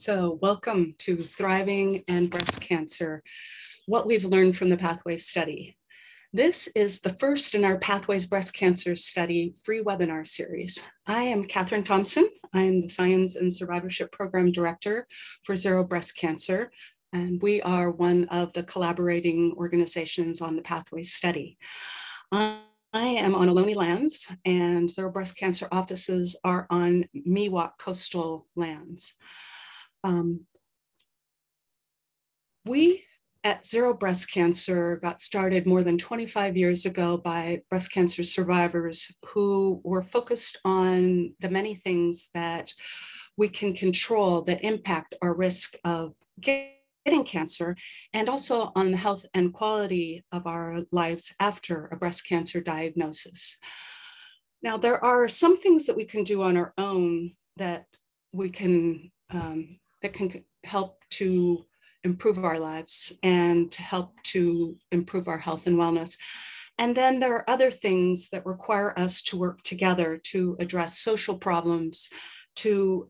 So welcome to Thriving and Breast Cancer, what we've learned from the Pathways Study. This is the first in our Pathways Breast Cancer Study free webinar series. I am Catherine Thompson. I am the Science and Survivorship Program Director for Zero Breast Cancer, and we are one of the collaborating organizations on the Pathways Study. I am on Ohlone lands, and Zero Breast Cancer offices are on Miwok coastal lands. We at Zero Breast Cancer got started more than 25 years ago by breast cancer survivors who were focused on the many things that we can control that impact our risk of getting cancer, and also on the health and quality of our lives after a breast cancer diagnosis. Now, there are some things that we can do on our own that we can that can help to improve our lives and to help to improve our health and wellness. And then there are other things that require us to work together to address social problems, to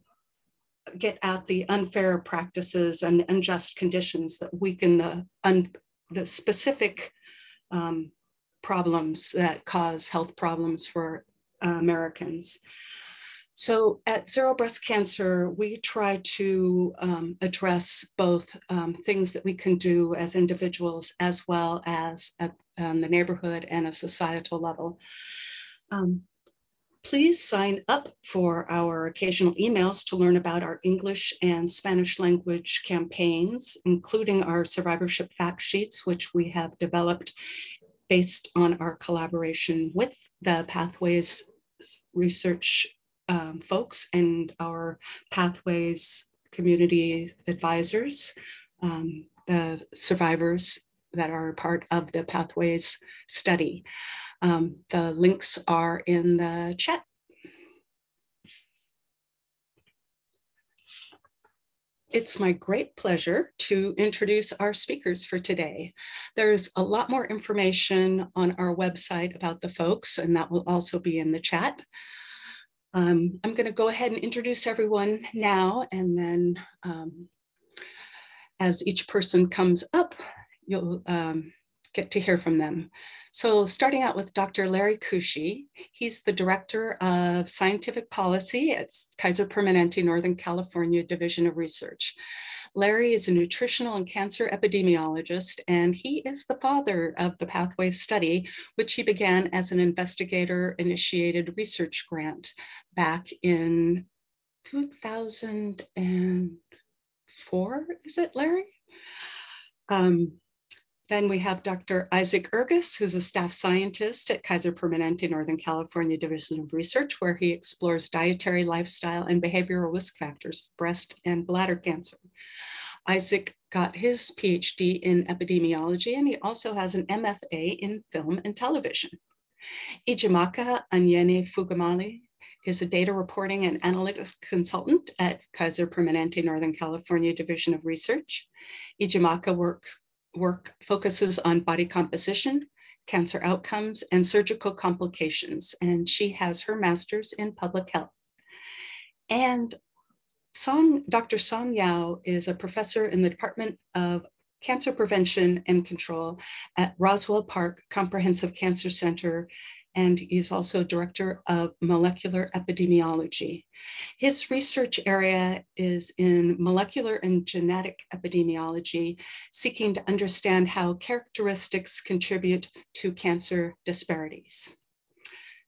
get at the unfair practices and the unjust conditions that weaken the specific problems that cause health problems for Americans. So at Zero Breast Cancer, we try to address both things that we can do as individuals as well as at the neighborhood and a societal level. Please sign up for our occasional emails to learn about our English and Spanish language campaigns, including our survivorship fact sheets, which we have developed based on our collaboration with the Pathways research folks and our Pathways community advisors, the survivors that are part of the Pathways Study. The links are in the chat. It's my great pleasure to introduce our speakers for today. There's a lot more information on our website about the folks, and that will also be in the chat. I'm going to go ahead and introduce everyone now, and then as each person comes up, you'll get to hear from them. So starting out with Dr. Larry Kushi, he's the Director of Scientific Policy at Kaiser Permanente Northern California Division of Research. Larry is a nutritional and cancer epidemiologist, and he is the father of the Pathways Study, which he began as an investigator-initiated research grant back in 2004, is it, Larry? Then we have Dr. Isaac Ergas, who's a staff scientist at Kaiser Permanente Northern California Division of Research, where he explores dietary, lifestyle, and behavioral risk factors for breast and bladder cancer. Isaac got his PhD in epidemiology, and he also has an MFA in film and television. Ijeamaka Anyene Fumagalli is a data reporting and analytics consultant at Kaiser Permanente Northern California Division of Research. Ijeamaka work focuses on body composition, cancer outcomes, and surgical complications, and she has her master's in public health. And Dr. Song Yao is a professor in the Department of Cancer Prevention and Control at Roswell Park Comprehensive Cancer Center, and he's also Director of Molecular Epidemiology. His research area is in molecular and genetic epidemiology, seeking to understand how characteristics contribute to cancer disparities.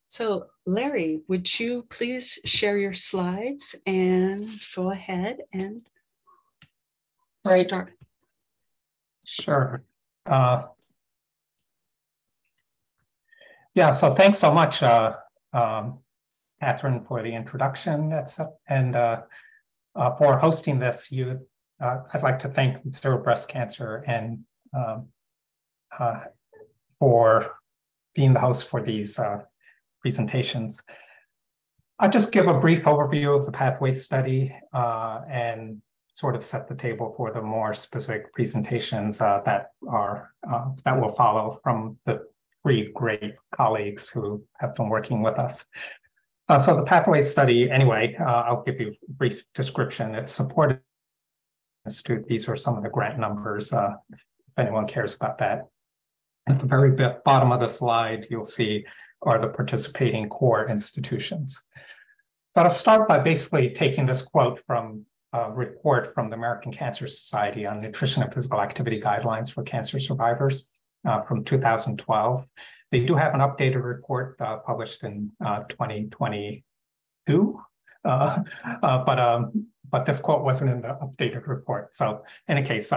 So Larry, would you please share your slides and go ahead and start? Sure. Yeah, so thanks so much, Catherine, for the introduction, and for hosting this. I'd like to thank Zero Breast Cancer and for being the host for these presentations. I'll just give a brief overview of the Pathways Study and sort of set the table for the more specific presentations that will follow from the three great colleagues who have been working with us. So the Pathways Study, anyway, I'll give you a brief description. It's supported Institute. These are some of the grant numbers, if anyone cares about that. At the very bottom of the slide, you'll see are the participating core institutions. But I'll start by basically taking this quote from a report from the American Cancer Society on Nutrition and Physical Activity Guidelines for Cancer Survivors from 2012. They do have an updated report published in 2022, but this quote wasn't in the updated report. So in any case,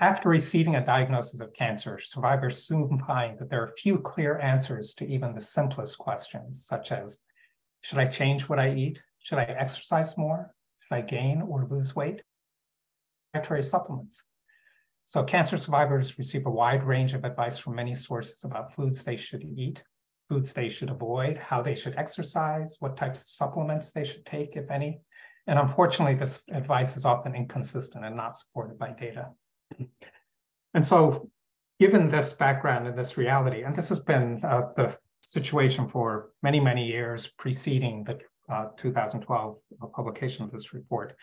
after receiving a diagnosis of cancer, survivors soon find that there are few clear answers to even the simplest questions, such as, should I change what I eat? Should I exercise more? Should I gain or lose weight? Dietary supplements. So cancer survivors receive a wide range of advice from many sources about foods they should eat, foods they should avoid, how they should exercise, what types of supplements they should take, if any. And unfortunately, this advice is often inconsistent and not supported by data. And so given this background and this reality, and this has been the situation for many, many years preceding the 2012 publication of this report.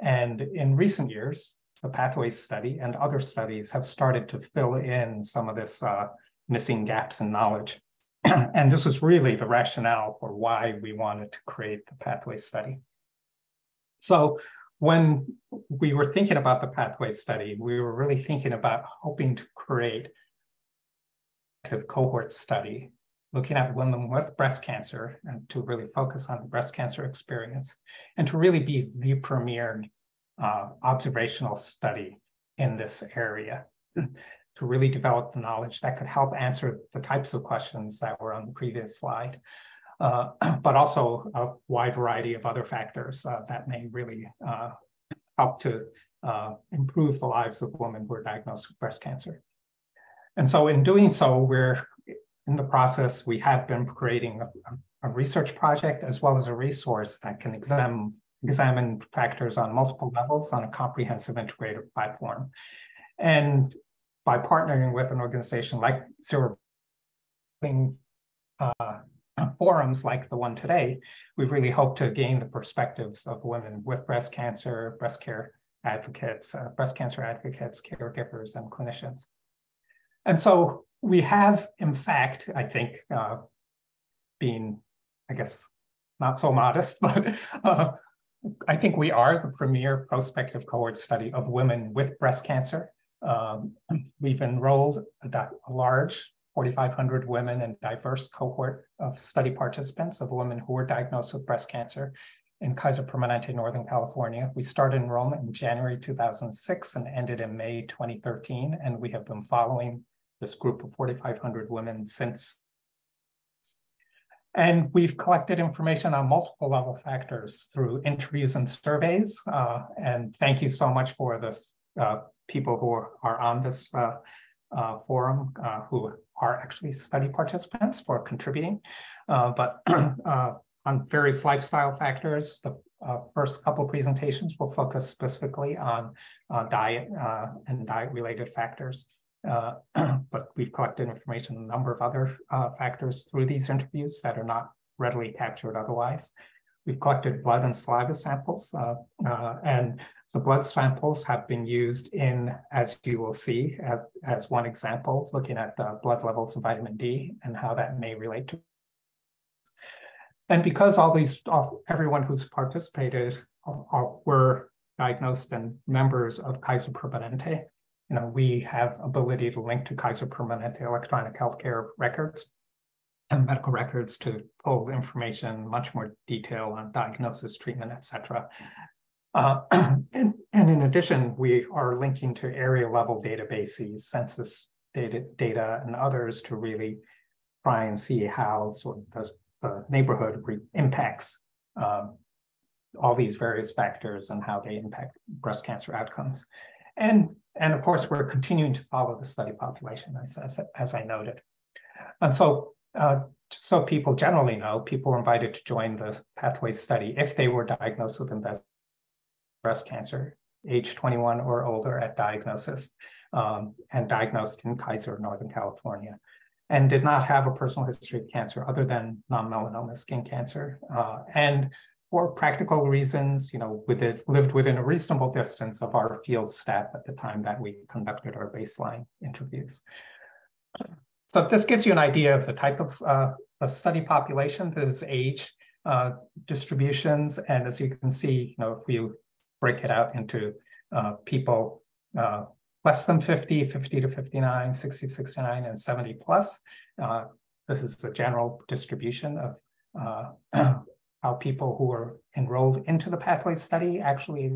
And in recent years, the Pathways Study and other studies have started to fill in some of this missing gaps in knowledge. And this is really the rationale for why we wanted to create the Pathways Study. So when we were thinking about the Pathways Study, we were really thinking about hoping to create a cohort study looking at women with breast cancer and to really focus on the breast cancer experience and to really be the premier observational study in this area, to really develop the knowledge that could help answer the types of questions that were on the previous slide, but also a wide variety of other factors that may really help to improve the lives of women who are diagnosed with breast cancer. And so in doing so, we're in the process, we have been creating a research project as well as a resource that can examine factors on multiple levels on a comprehensive integrated platform. And by partnering with an organization like Zero, forums like the one today, we really hope to gain the perspectives of women with breast cancer, breast care advocates, caregivers, and clinicians. And so we have, in fact, I think, been, I guess, not so modest, but I think we are the premier prospective cohort study of women with breast cancer. We've enrolled a large 4,500 women and diverse cohort of study participants of women who were diagnosed with breast cancer in Kaiser Permanente, Northern California. We started enrollment in January 2006 and ended in May 2013, and we have been following this group of 4,500 women since. And we've collected information on multiple level factors through interviews and surveys. And thank you so much for this, people who are on this forum who are actually study participants for contributing. But on various lifestyle factors, the first couple of presentations will focus specifically on diet and diet-related factors. But we've collected information on a number of other factors through these interviews that are not readily captured otherwise. We've collected blood and saliva samples, and the blood samples have been used in, as you will see, as one example, looking at the blood levels of vitamin D and how that may relate to. And because everyone who's participated were diagnosed and members of Kaiser Permanente, you know, we have ability to link to Kaiser Permanente electronic healthcare records and medical records to pull information, much more detail on diagnosis, treatment, et cetera. And in addition, we are linking to area level databases, census data and others to really try and see how sort of the neighborhood impacts all these various factors and how they impact breast cancer outcomes. And of course, we're continuing to follow the study population, as I noted. And so, just so people generally know, people were invited to join the Pathways Study if they were diagnosed with breast cancer, age 21 or older at diagnosis, and diagnosed in Kaiser, Northern California, and did not have a personal history of cancer other than non-melanoma skin cancer, and for practical reasons, lived within a reasonable distance of our field staff at the time that we conducted our baseline interviews. So this gives you an idea of the type of the study population, those age distributions. And as you can see, if we break it out into people less than 50, 50 to 59, 60, 69, and 70 plus, this is the general distribution of how people who were enrolled into the Pathways study actually.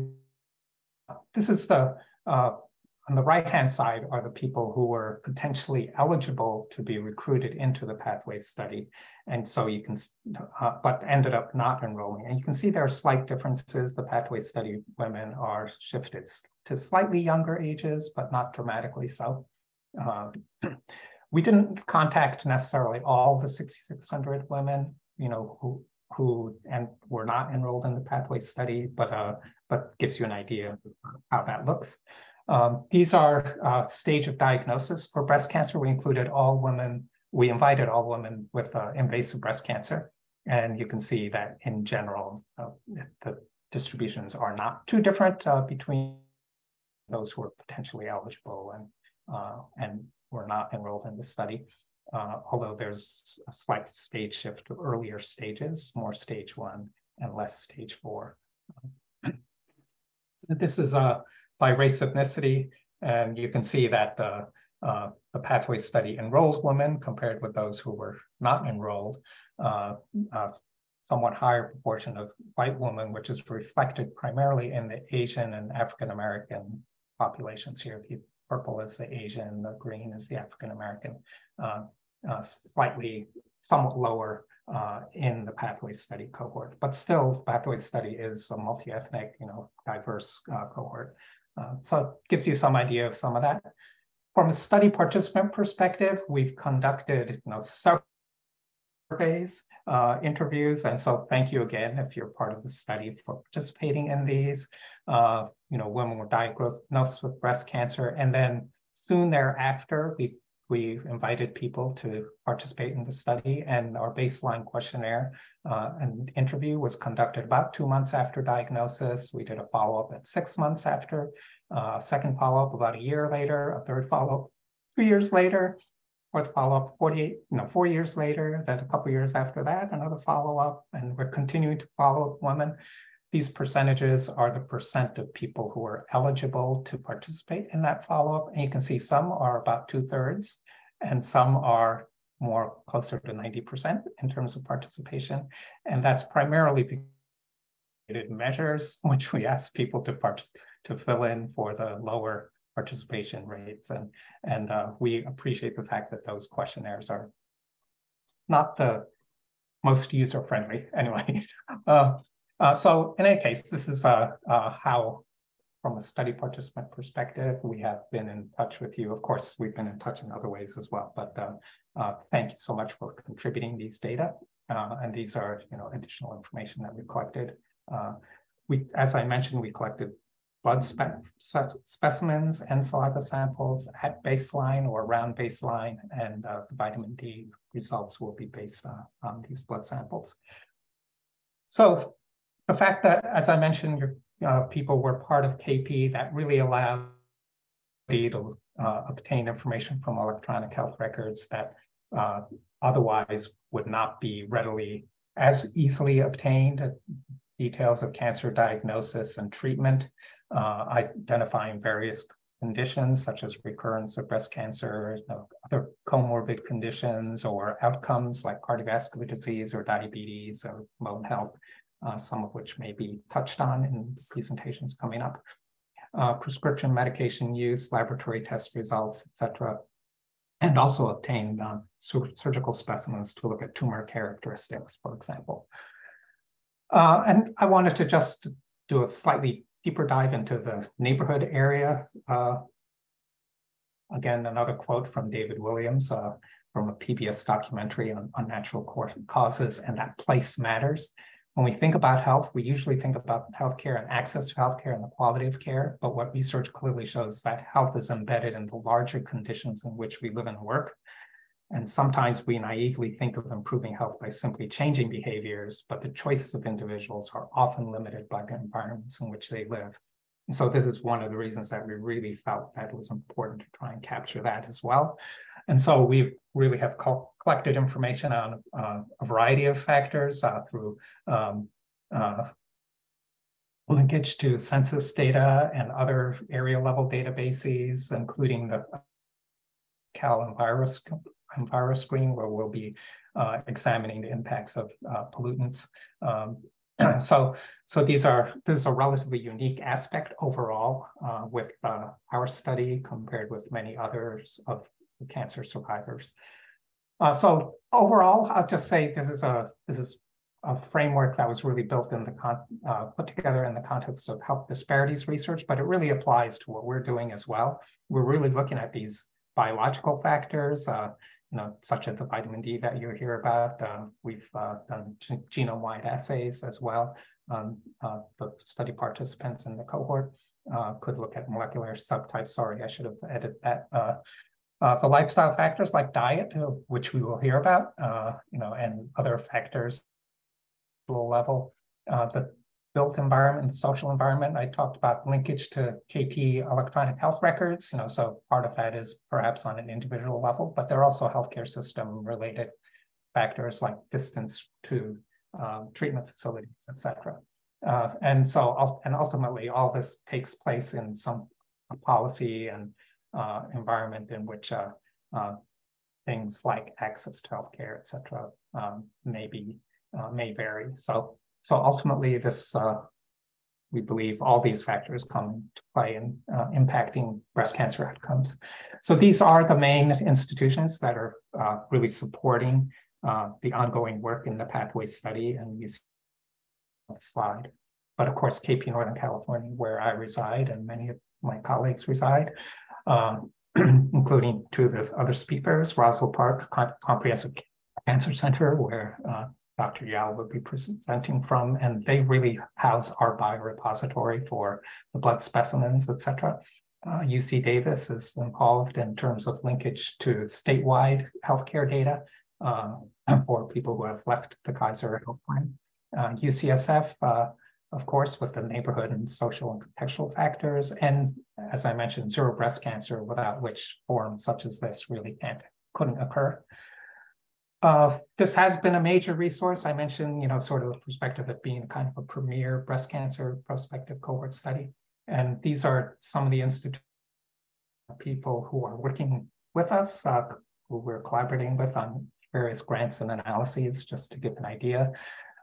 This is the, on the right-hand side are the people who were potentially eligible to be recruited into the Pathways study. And so you can, but ended up not enrolling. And you can see there are slight differences. The Pathways study women are shifted to slightly younger ages, but not dramatically so. We didn't contact necessarily all the 6,600 women, who and were not enrolled in the Pathways study, but gives you an idea of how that looks. These are stage of diagnosis for breast cancer. We included all women. We invited all women with invasive breast cancer, and you can see that in general, the distributions are not too different between those who are potentially eligible and were not enrolled in the study. Although there's a slight stage shift to earlier stages, more stage 1 and less stage 4. This is by race ethnicity, and you can see that the Pathway study enrolled women compared with those who were not enrolled, somewhat higher proportion of white women, which is reflected primarily in the Asian and African-American populations here. Purple is the Asian, the green is the African-American, somewhat lower in the Pathways study cohort, but still the Pathways study is a multi-ethnic, diverse cohort. So it gives you some idea of some of that. From a study participant perspective, we've conducted surveys, interviews, and so thank you again if you're part of the study for participating in these. Women were diagnosed with breast cancer, and then soon thereafter we invited people to participate in the study, and our baseline questionnaire and interview was conducted about 2 months after diagnosis. We did a follow-up at 6 months after, second follow-up about a year later, a third follow-up 2 years later, fourth follow-up 4 years later, then a couple years after that, another follow-up, and we're continuing to follow up women. These percentages are the percent of people who are eligible to participate in that follow-up, and you can see some are about 2/3, and some are more closer to 90% in terms of participation, and that's primarily because of measures which we ask people to fill in for the lower participation rates, and we appreciate the fact that those questionnaires are not the most user-friendly anyway. So in any case, this is how, from a study participant perspective, we have been in touch with you. Of course, we've been in touch in other ways as well, but thank you so much for contributing these data, and these are additional information that we collected. As I mentioned, we collected blood specimens and saliva samples at baseline or around baseline, and the vitamin D results will be based on these blood samples. So the fact that, as I mentioned, people were part of KP, that really allowed to obtain information from electronic health records that otherwise would not be as easily obtained. Details of cancer diagnosis and treatment, identifying various conditions such as recurrence of breast cancer, other comorbid conditions, or outcomes like cardiovascular disease or diabetes or bone health, some of which may be touched on in presentations coming up. Prescription medication use, laboratory test results, etc., and also obtained surgical specimens to look at tumor characteristics, for example. And I wanted to just do a slightly deeper dive into the neighborhood area. Again, another quote from David Williams from a PBS documentary on unnatural causes, and that place matters. When we think about health, we usually think about healthcare and access to healthcare and the quality of care. But what research clearly shows is that health is embedded in the larger conditions in which we live and work. And sometimes we naively think of improving health by simply changing behaviors, but the choices of individuals are often limited by the environments in which they live. And so this is one of the reasons that we really felt that it was important to try and capture that as well. And so we really have collected information on a variety of factors through linkage to census data and other area level databases, including the CalEnviroScreen, where we'll be examining the impacts of pollutants. So this is a relatively unique aspect overall with our study compared with many others of cancer survivors. So overall, I'll just say this is a framework that was really built in the put together in the context of health disparities research, but it really applies to what we're doing as well. We're really looking at these biological factors, such as the vitamin D that you hear about. We've done genome-wide assays as well. The study participants in the cohort could look at molecular subtypes. Sorry, I should have added that. The lifestyle factors like diet, which we will hear about, and other factors level, the built environment and social environment. I talked about linkage to KP electronic health records, so part of that is perhaps on an individual level, but there are also healthcare system related factors like distance to treatment facilities, et cetera. And ultimately all this takes place in some policy and environment in which things like access to healthcare, et cetera, may vary. So ultimately, this we believe all these factors come to play in impacting breast cancer outcomes. So these are the main institutions that are really supporting the ongoing work in the Pathways study, and you see on the slide. But of course, KP Northern California, where I reside, and many of my colleagues reside, including two of the other speakers, Roswell Park Comprehensive Cancer Center, where Dr. Yao will be presenting from, and they really house our biorepository for the blood specimens, et cetera. UC Davis is involved in terms of linkage to statewide healthcare data for people who have left the Kaiser health plan. UCSF, of course, with the neighborhood and social and contextual factors, and as I mentioned, Zero Breast Cancer, without which forums such as this really couldn't occur. This has been a major resource. I mentioned, sort of the perspective of being kind of a premier breast cancer prospective cohort study. And these are some of the institutions, people who are working with us, who we're collaborating with on various grants and analyses, just to give an idea.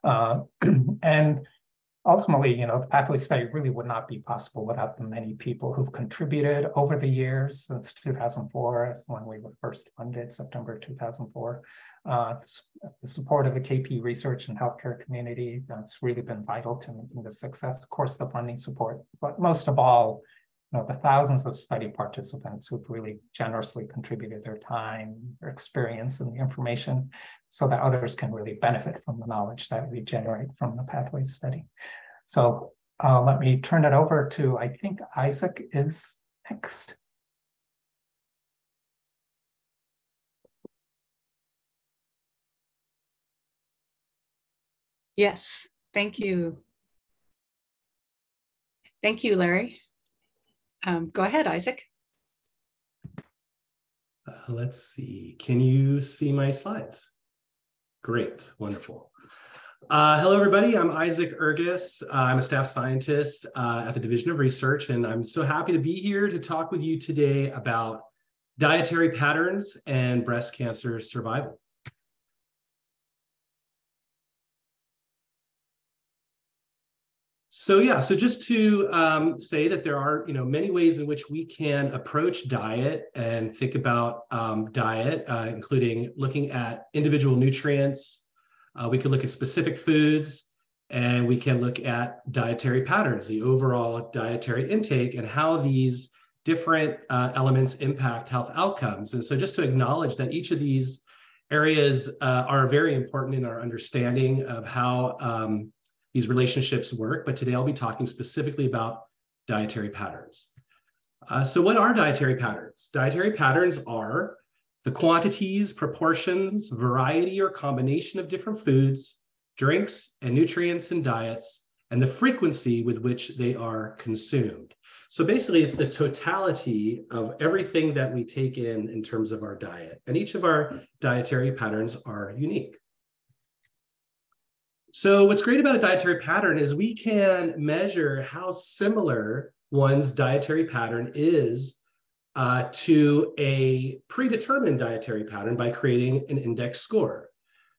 And ultimately, the Pathways study really would not be possible without the many people who've contributed over the years since 2004, as when we were first funded, September 2004. The support of the KP research and healthcare community, that's really been vital to making the success. Of course, the funding support, but most of all, the thousands of study participants who've really generously contributed their time, their experience, and the information so that others can really benefit from the knowledge that we generate from the Pathways study. So let me turn it over to, I think Isaac is next. Yes, thank you. Thank you, Larry. Go ahead, Isaac. Let's see. Can you see my slides? Great. Wonderful. Hello, everybody. I'm Isaac Ergas. I'm a staff scientist at the Division of Research, and I'm so happy to be here to talk with you today about dietary patterns and breast cancer survival. So yeah, so just to say that there are many ways in which we can approach diet and think about diet, including looking at individual nutrients. We can look at specific foods, and we can look at dietary patterns, the overall dietary intake, and how these different elements impact health outcomes. And so just to acknowledge that each of these areas are very important in our understanding of how these relationships work, but today I'll be talking specifically about dietary patterns. So what are dietary patterns? Dietary patterns are The quantities, proportions, variety or combination of different foods, drinks, and nutrients and diets, and the frequency with which they are consumed. So basically, it's the totality of everything that we take in terms of our diet. And each of our dietary patterns are unique. So what's great about a dietary pattern is we can measure how similar one's dietary pattern is to a predetermined dietary pattern by creating an index score.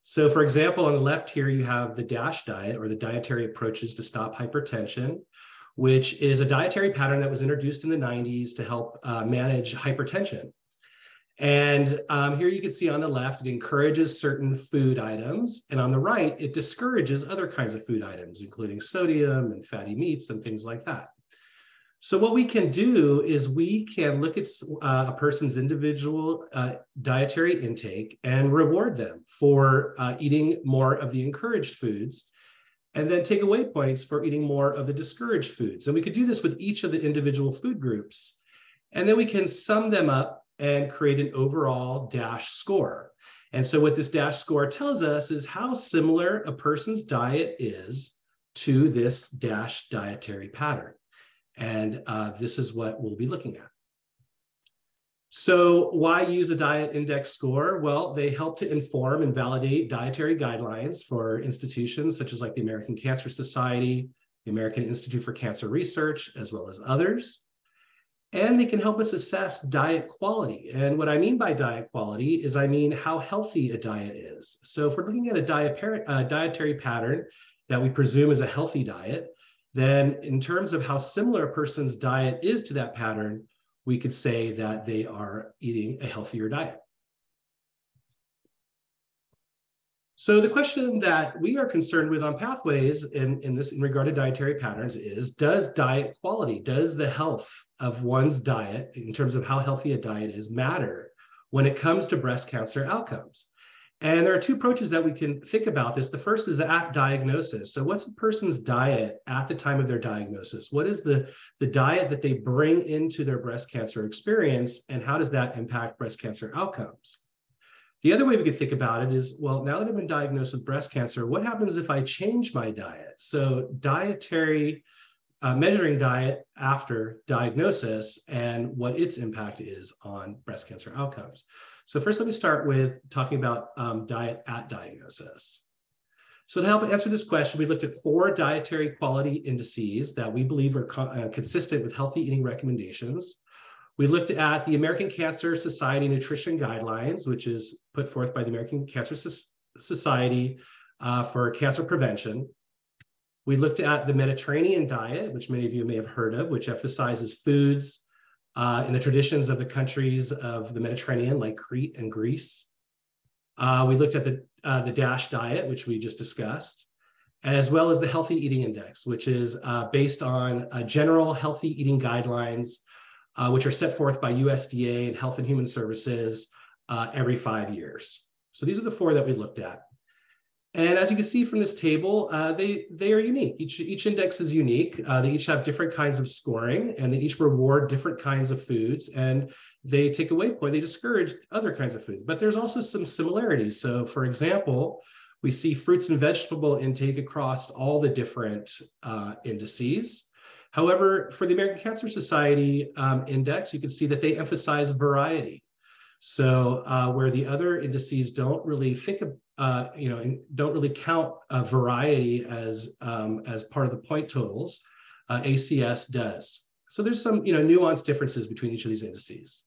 So for example, on the left here, you have the DASH diet, or the dietary approaches to stop hypertension, which is a dietary pattern that was introduced in the 90s to help manage hypertension. And here you can see on the left, it encourages certain food items. And on the right, it discourages other kinds of food items, including sodium and fatty meats and things like that. So what we can do is we can look at a person's individual dietary intake and reward them for eating more of the encouraged foods, and then take away points for eating more of the discouraged foods. And we could do this with each of the individual food groups. And then we can sum them up and create an overall DASH score. And so what this DASH score tells us is how similar a person's diet is to this DASH dietary pattern. And this is what we'll be looking at. So why use a diet index score? Well, they help to inform and validate dietary guidelines for institutions such as like the American Cancer Society, the American Institute for Cancer Research, as well as others. And they can help us assess diet quality. And what I mean by diet quality is I mean how healthy a diet is. So if we're looking at a dietary pattern that we presume is a healthy diet, then in terms of how similar a person's diet is to that pattern, we could say that they are eating a healthier diet. So the question that we are concerned with on Pathways in regard to dietary patterns is, does diet quality, does the health of one's diet in terms of how healthy a diet is matter when it comes to breast cancer outcomes? And there are two approaches that we can think about this. The first is at diagnosis. So what's a person's diet at the time of their diagnosis? What is the diet that they bring into their breast cancer experience, and how does that impact breast cancer outcomes? The other way we could think about it is, well, now that I've been diagnosed with breast cancer, what happens if I change my diet? So measuring diet after diagnosis and what its impact is on breast cancer outcomes. So first, let me start with talking about diet at diagnosis. So to help answer this question, we looked at four dietary quality indices that we believe are consistent with healthy eating recommendations. We looked at the American Cancer Society Nutrition Guidelines, which is put forth by the American Cancer Society for cancer prevention. We looked at the Mediterranean diet, which many of you may have heard of, which emphasizes foods in the traditions of the countries of the Mediterranean, like Crete and Greece. We looked at the DASH diet, which we just discussed, as well as the Healthy Eating Index, which is based on general healthy eating guidelines, which are set forth by USDA and Health and Human Services every 5 years. So these are the four that we looked at. And as you can see from this table, they are unique. Each index is unique. They each have different kinds of scoring, and they each reward different kinds of foods, and they take away points. They discourage other kinds of foods. But there's also some similarities. So for example, we see fruits and vegetable intake across all the different indices. However, for the American Cancer Society index, you can see that they emphasize variety. So where the other indices don't really count variety as part of the point totals, ACS does. So there's some nuanced differences between each of these indices.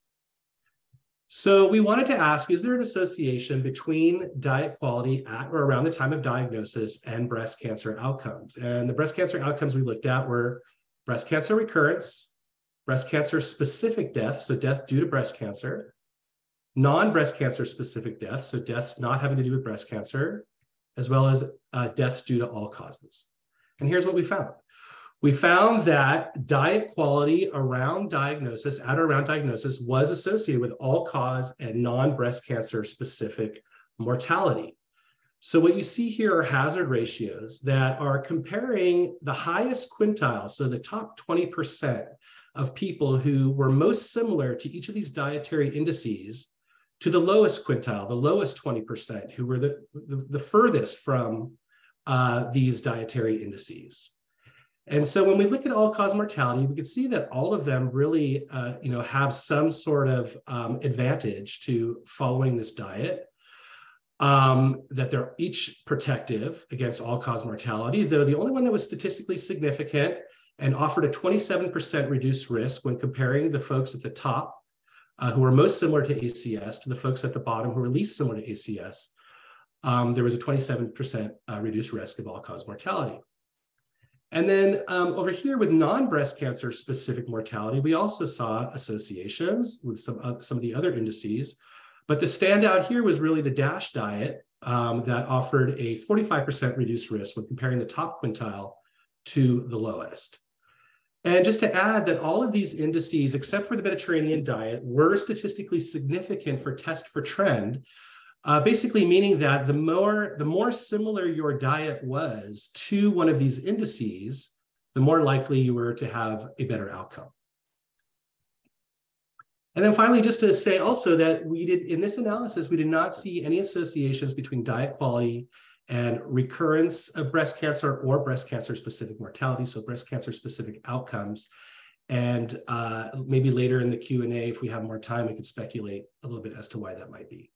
So we wanted to ask, is there an association between diet quality at or around the time of diagnosis and breast cancer outcomes? And the breast cancer outcomes we looked at were breast cancer recurrence, breast cancer specific death, so death due to breast cancer, non-breast cancer specific deaths, so deaths not having to do with breast cancer, as well as deaths due to all causes. And here's what we found. We found that diet quality around diagnosis, at or around diagnosis, was associated with all cause and non-breast cancer specific mortality. So what you see here are hazard ratios that are comparing the highest quintile, so the top 20% of people who were most similar to each of these dietary indices, to the lowest quintile, the lowest 20%, who were the furthest from these dietary indices. And so when we look at all-cause mortality, we can see that all of them really have some sort of advantage to following this diet, that they're each protective against all-cause mortality, though the only one that was statistically significant and offered a 27% reduced risk when comparing the folks at the top who were most similar to ACS to the folks at the bottom who were least similar to ACS, there was a 27% reduced risk of all-cause mortality. And then over here with non-breast cancer specific mortality, we also saw associations with some of the other indices, but the standout here was really the DASH diet that offered a 45% reduced risk when comparing the top quintile to the lowest. And just to add that all of these indices, except for the Mediterranean diet, were statistically significant for test for trend, basically meaning that the more similar your diet was to one of these indices, the more likely you were to have a better outcome. And then finally, just to say also that in this analysis, we did not see any associations between diet quality and recurrence of breast cancer or breast cancer specific mortality, so breast cancer specific outcomes. And maybe later in the Q&A, if we have more time, we could speculate a little bit as to why that might be.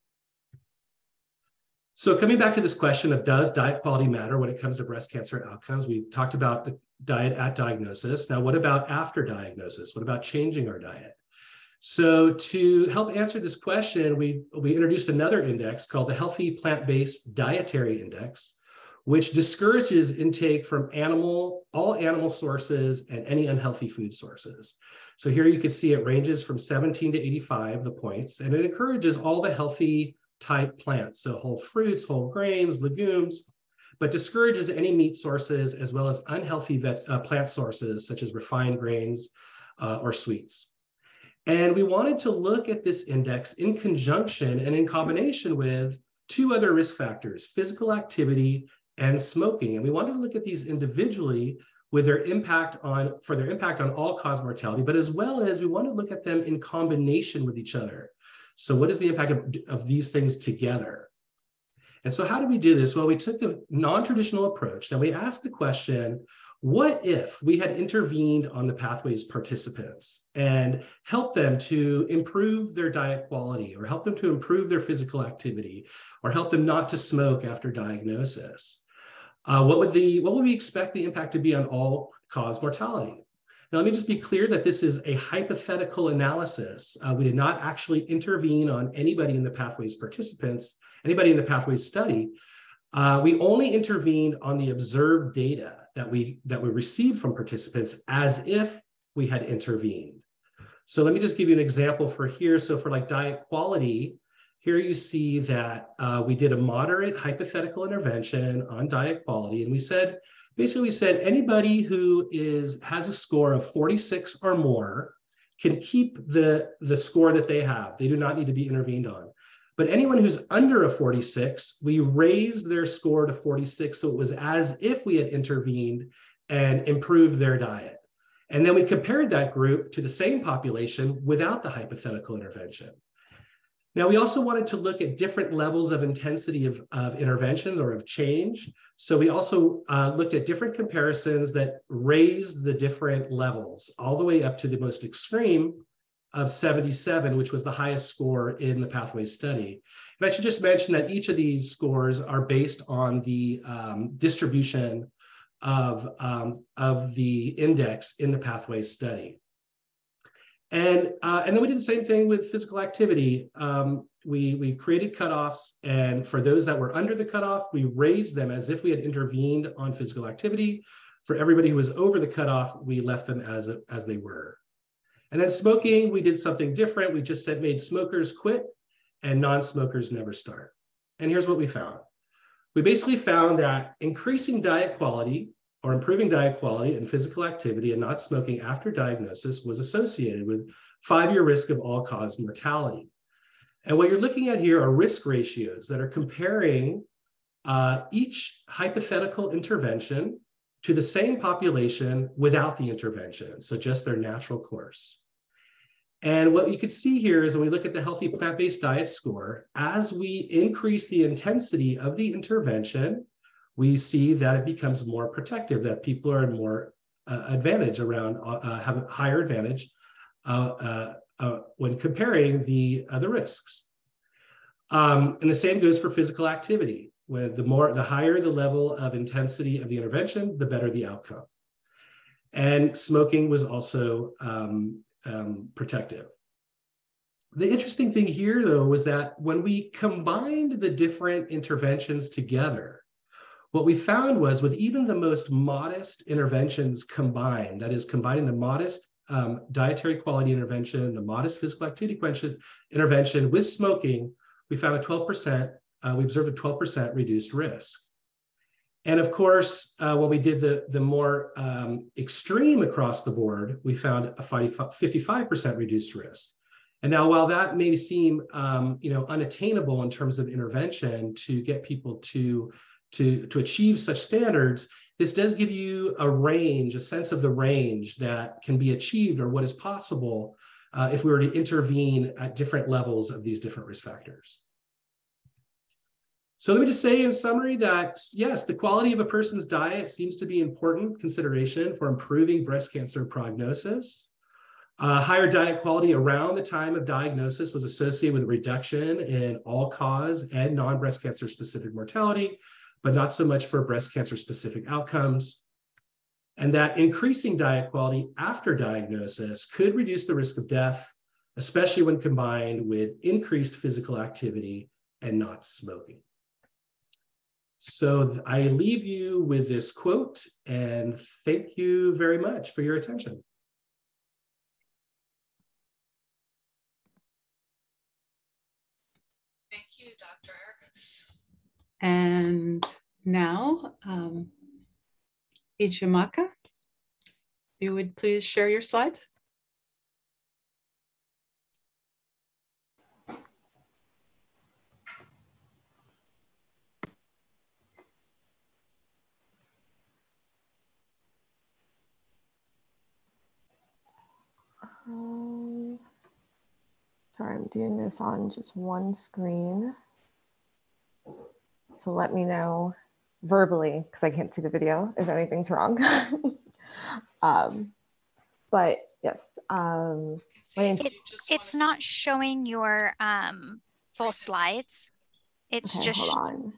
So coming back to this question of does diet quality matter when it comes to breast cancer outcomes, we talked about the diet at diagnosis. Now, what about after diagnosis? What about changing our diet? So to help answer this question, we introduced another index called the Healthy Plant-Based Dietary Index, which discourages intake from all animal sources and any unhealthy food sources. So here you can see it ranges from 17 to 85, the points, and it encourages all the healthy type plants, so whole fruits, whole grains, legumes, but discourages any meat sources as well as unhealthy plant sources such as refined grains or sweets. And we wanted to look at this index in conjunction and in combination with two other risk factors, physical activity and smoking. And we wanted to look at these individually with their impact on, for their impact on all-cause mortality, but as well as we want to look at them in combination with each other. So what is the impact of these things together? And so how did we do this? Well, we took a non-traditional approach. Now we asked the question, what if we had intervened on the Pathways participants and helped them to improve their diet quality or help them to improve their physical activity or help them not to smoke after diagnosis? What would we expect the impact to be on all-cause mortality? Now, let me just be clear that this is a hypothetical analysis. We did not actually intervene on anybody in the Pathways participants, anybody in the Pathways study. We only intervened on the observed data that we received from participants as if we had intervened. So let me just give you an example for here. So for like diet quality, here you see that we did a moderate hypothetical intervention on diet quality, and we said, basically, anybody who has a score of 46 or more can keep the score that they have. They do not need to be intervened on. But anyone who's under a 46, we raised their score to 46, so it was as if we had intervened and improved their diet. And then we compared that group to the same population without the hypothetical intervention. Now, we also wanted to look at different levels of intensity of interventions or of change. So we also looked at different comparisons that raised the different levels all the way up to the most extreme of 77, which was the highest score in the Pathways study. And I should just mention that each of these scores are based on the distribution of the index in the Pathways study. And then we did the same thing with physical activity. We created cutoffs, and for those that were under the cutoff, we raised them as if we had intervened on physical activity. For everybody who was over the cutoff, we left them as they were. And then smoking, we did something different. We just said made smokers quit and non-smokers never start. And here's what we found. We basically found that increasing diet quality or improving diet quality and physical activity and not smoking after diagnosis was associated with 5-year risk of all-cause mortality. And what you're looking at here are risk ratios that are comparing each hypothetical intervention to the same population without the intervention, so just their natural course. And what you can see here is when we look at the healthy plant-based diet score, as we increase the intensity of the intervention, we see that it becomes more protective, that people are more advantage around, have a higher advantage when comparing the other risks. And the same goes for physical activity. Where the higher the level of intensity of the intervention, the better the outcome. And smoking was also protective. The interesting thing here, though, was that when we combined the different interventions together, what we found was with even the most modest interventions combined, that is combining the modest dietary quality intervention, the modest physical activity intervention with smoking, we found a 12%, we observed a 12% reduced risk. And of course, when we did the more extreme across the board, we found a 55% reduced risk. And now, while that may seem unattainable in terms of intervention to get people to achieve such standards, this does give you a range, a sense of the range that can be achieved or what is possible if we were to intervene at different levels of these different risk factors. So let me just say in summary that, yes, the quality of a person's diet seems to be an important consideration for improving breast cancer prognosis. Higher diet quality around the time of diagnosis was associated with a reduction in all-cause and non-breast cancer-specific mortality, but not so much for breast cancer-specific outcomes. And that increasing diet quality after diagnosis could reduce the risk of death, especially when combined with increased physical activity and not smoking. So I leave you with this quote and thank you very much for your attention. Thank you, Dr. Ergas. And now, Ijeamaka, you would please share your slides. Sorry, I'm doing this on just one screen. So let me know verbally, because I can't see the video, if anything's wrong. But yes. It's not showing your full slides. It's okay, just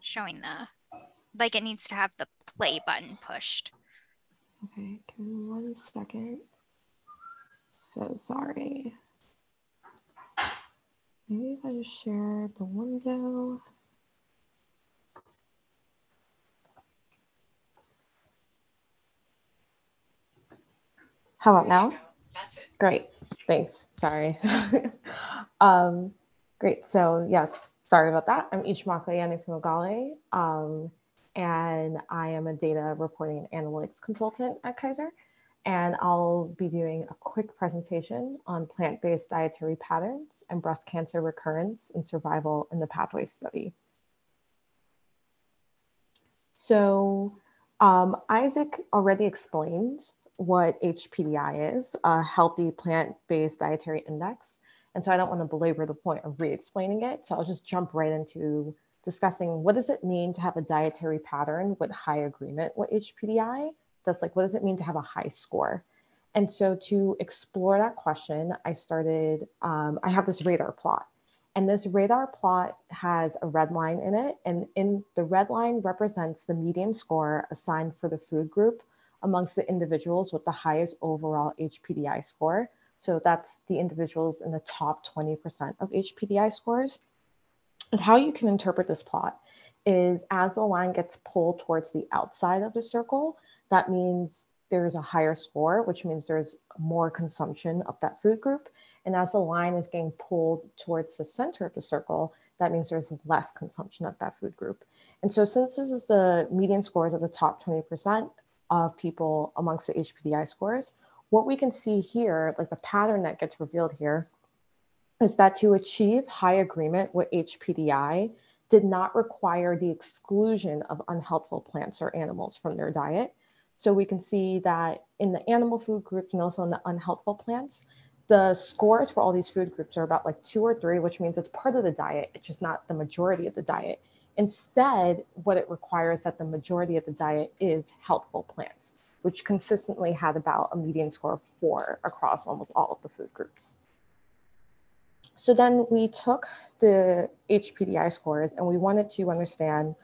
showing the, like it needs to have the play button pushed. Okay, give me one second. So sorry. Maybe if I just share the window. How about now? That's it. Great. Thanks. Sorry. Great. So yes, sorry about that. I'm Ijeamaka Anyene Fumagalli, and I am a data reporting and analytics consultant at Kaiser. And I'll be doing a quick presentation on plant-based dietary patterns and breast cancer recurrence and survival in the Pathways Study. So Isaac already explained what HPDI is, a healthy plant-based dietary index. And so I don't want to belabor the point of re-explaining it. So I'll just jump right into discussing what does it mean to have a dietary pattern with high agreement with HPDI? That's like, what does it mean to have a high score? And so to explore that question, I started, I have this radar plot. And this radar plot has a red line in it. And in the red line represents the median score assigned for the food group amongst the individuals with the highest overall HPDI score. So that's the individuals in the top 20% of HPDI scores. And how you can interpret this plot is as the line gets pulled towards the outside of the circle, that means there's a higher score, which means there's more consumption of that food group. And as the line is getting pulled towards the center of the circle, that means there's less consumption of that food group. And so since this is the median scores of the top 20% of people amongst the HPDI scores, what we can see here, like the pattern that gets revealed here, is that to achieve high agreement with HPDI did not require the exclusion of unhealthful plants or animals from their diet. So we can see that in the animal food groups and also in the unhealthful plants, the scores for all these food groups are about like 2 or 3, which means it's part of the diet. It's just not the majority of the diet. Instead, what it requires that the majority of the diet is healthful plants, which consistently had about a median score of 4 across almost all of the food groups. So then we took the HPDI scores and we wanted to understand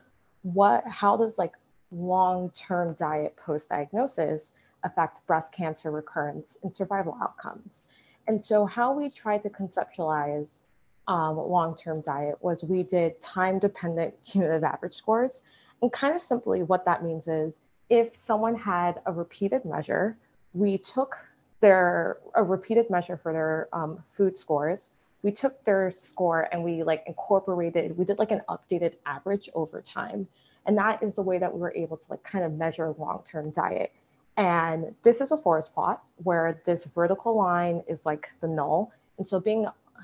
how does like long-term diet post-diagnosis affect breast cancer recurrence and survival outcomes. And so how we tried to conceptualize long-term diet was we did time-dependent cumulative average scores. And kind of simply what that means is if someone had a repeated measure, we took a repeated measure for their food scores. We took their score and we like we did like an updated average over time. And that is the way that we were able to like kind of measure long-term diet. And this is a forest plot where this vertical line is like the null. And so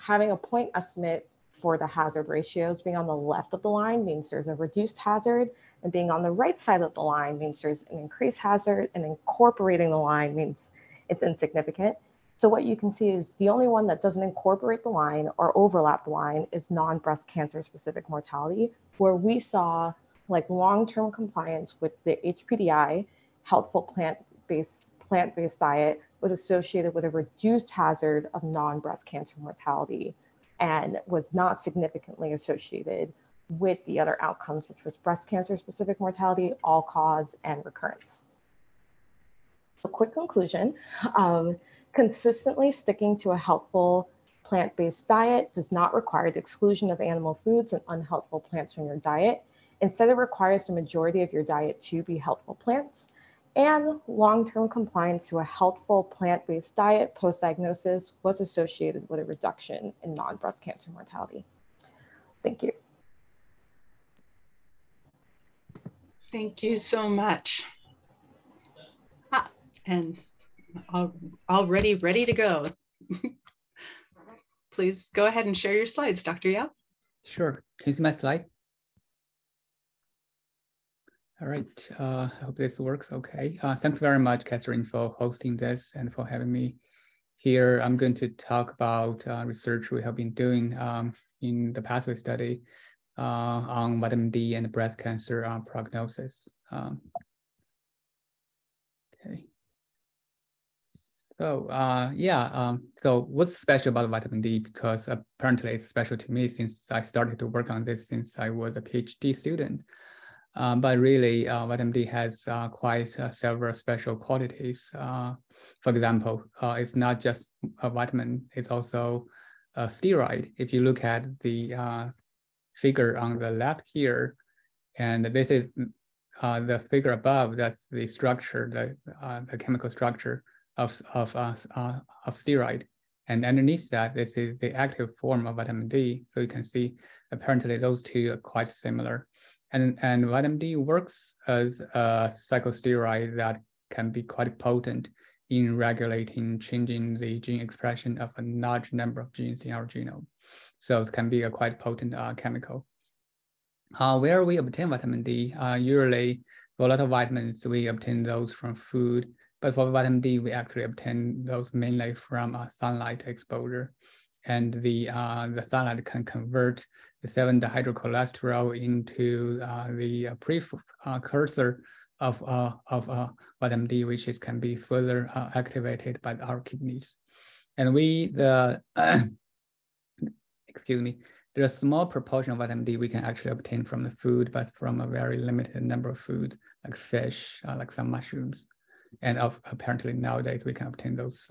having a point estimate for the hazard ratios, being on the left of the line means there's a reduced hazard, and being on the right side of the line means there's an increased hazard, and incorporating the line means it's insignificant. So what you can see is the only one that doesn't incorporate the line or overlap the line is non-breast cancer specific mortality, where we saw like long-term compliance with the HPDI, healthful plant-based diet, was associated with a reduced hazard of non-breast cancer mortality and was not significantly associated with the other outcomes, which was breast cancer specific mortality, all-cause, and recurrence. A quick conclusion, consistently sticking to a healthful plant-based diet does not require the exclusion of animal foods and unhealthful plants from your diet. Instead, it requires the majority of your diet to be healthful plants. And long-term compliance to a healthful plant-based diet post-diagnosis was associated with a reduction in non-breast cancer mortality. Thank you. Thank you so much. And already ready to go. Please go ahead and share your slides, Dr. Yao. Sure. Can you see my slide? All right, I hope this works okay. Thanks very much, Catherine, for hosting this and for having me here. I'm going to talk about research we have been doing in the Pathways Study on vitamin D and breast cancer prognosis. Okay. So so what's special about vitamin D? Because apparently it's special to me since I started to work on this since I was a PhD student. But really, vitamin D has quite several special qualities. For example, it's not just a vitamin, it's also a steroid. If you look at the figure on the left here, and this is the figure above, that's the structure, the chemical structure of steroid. And underneath that, this is the active form of vitamin D. So you can see, apparently those two are quite similar. And vitamin D works as a psychosteroid that can be quite potent in regulating changing the gene expression of a large number of genes in our genome. So it can be a quite potent chemical. Where we obtain vitamin D, usually for a lot of vitamins, we obtain those from food, but for vitamin D, we actually obtain those mainly from sunlight exposure. And the sunlight can convert the 7-dihydrocholesterol into the precursor of vitamin D, which is, can be further activated by our kidneys. And there's a small proportion of vitamin D we can actually obtain from the food, but from a very limited number of foods, like fish, like some mushrooms. And apparently nowadays we can obtain those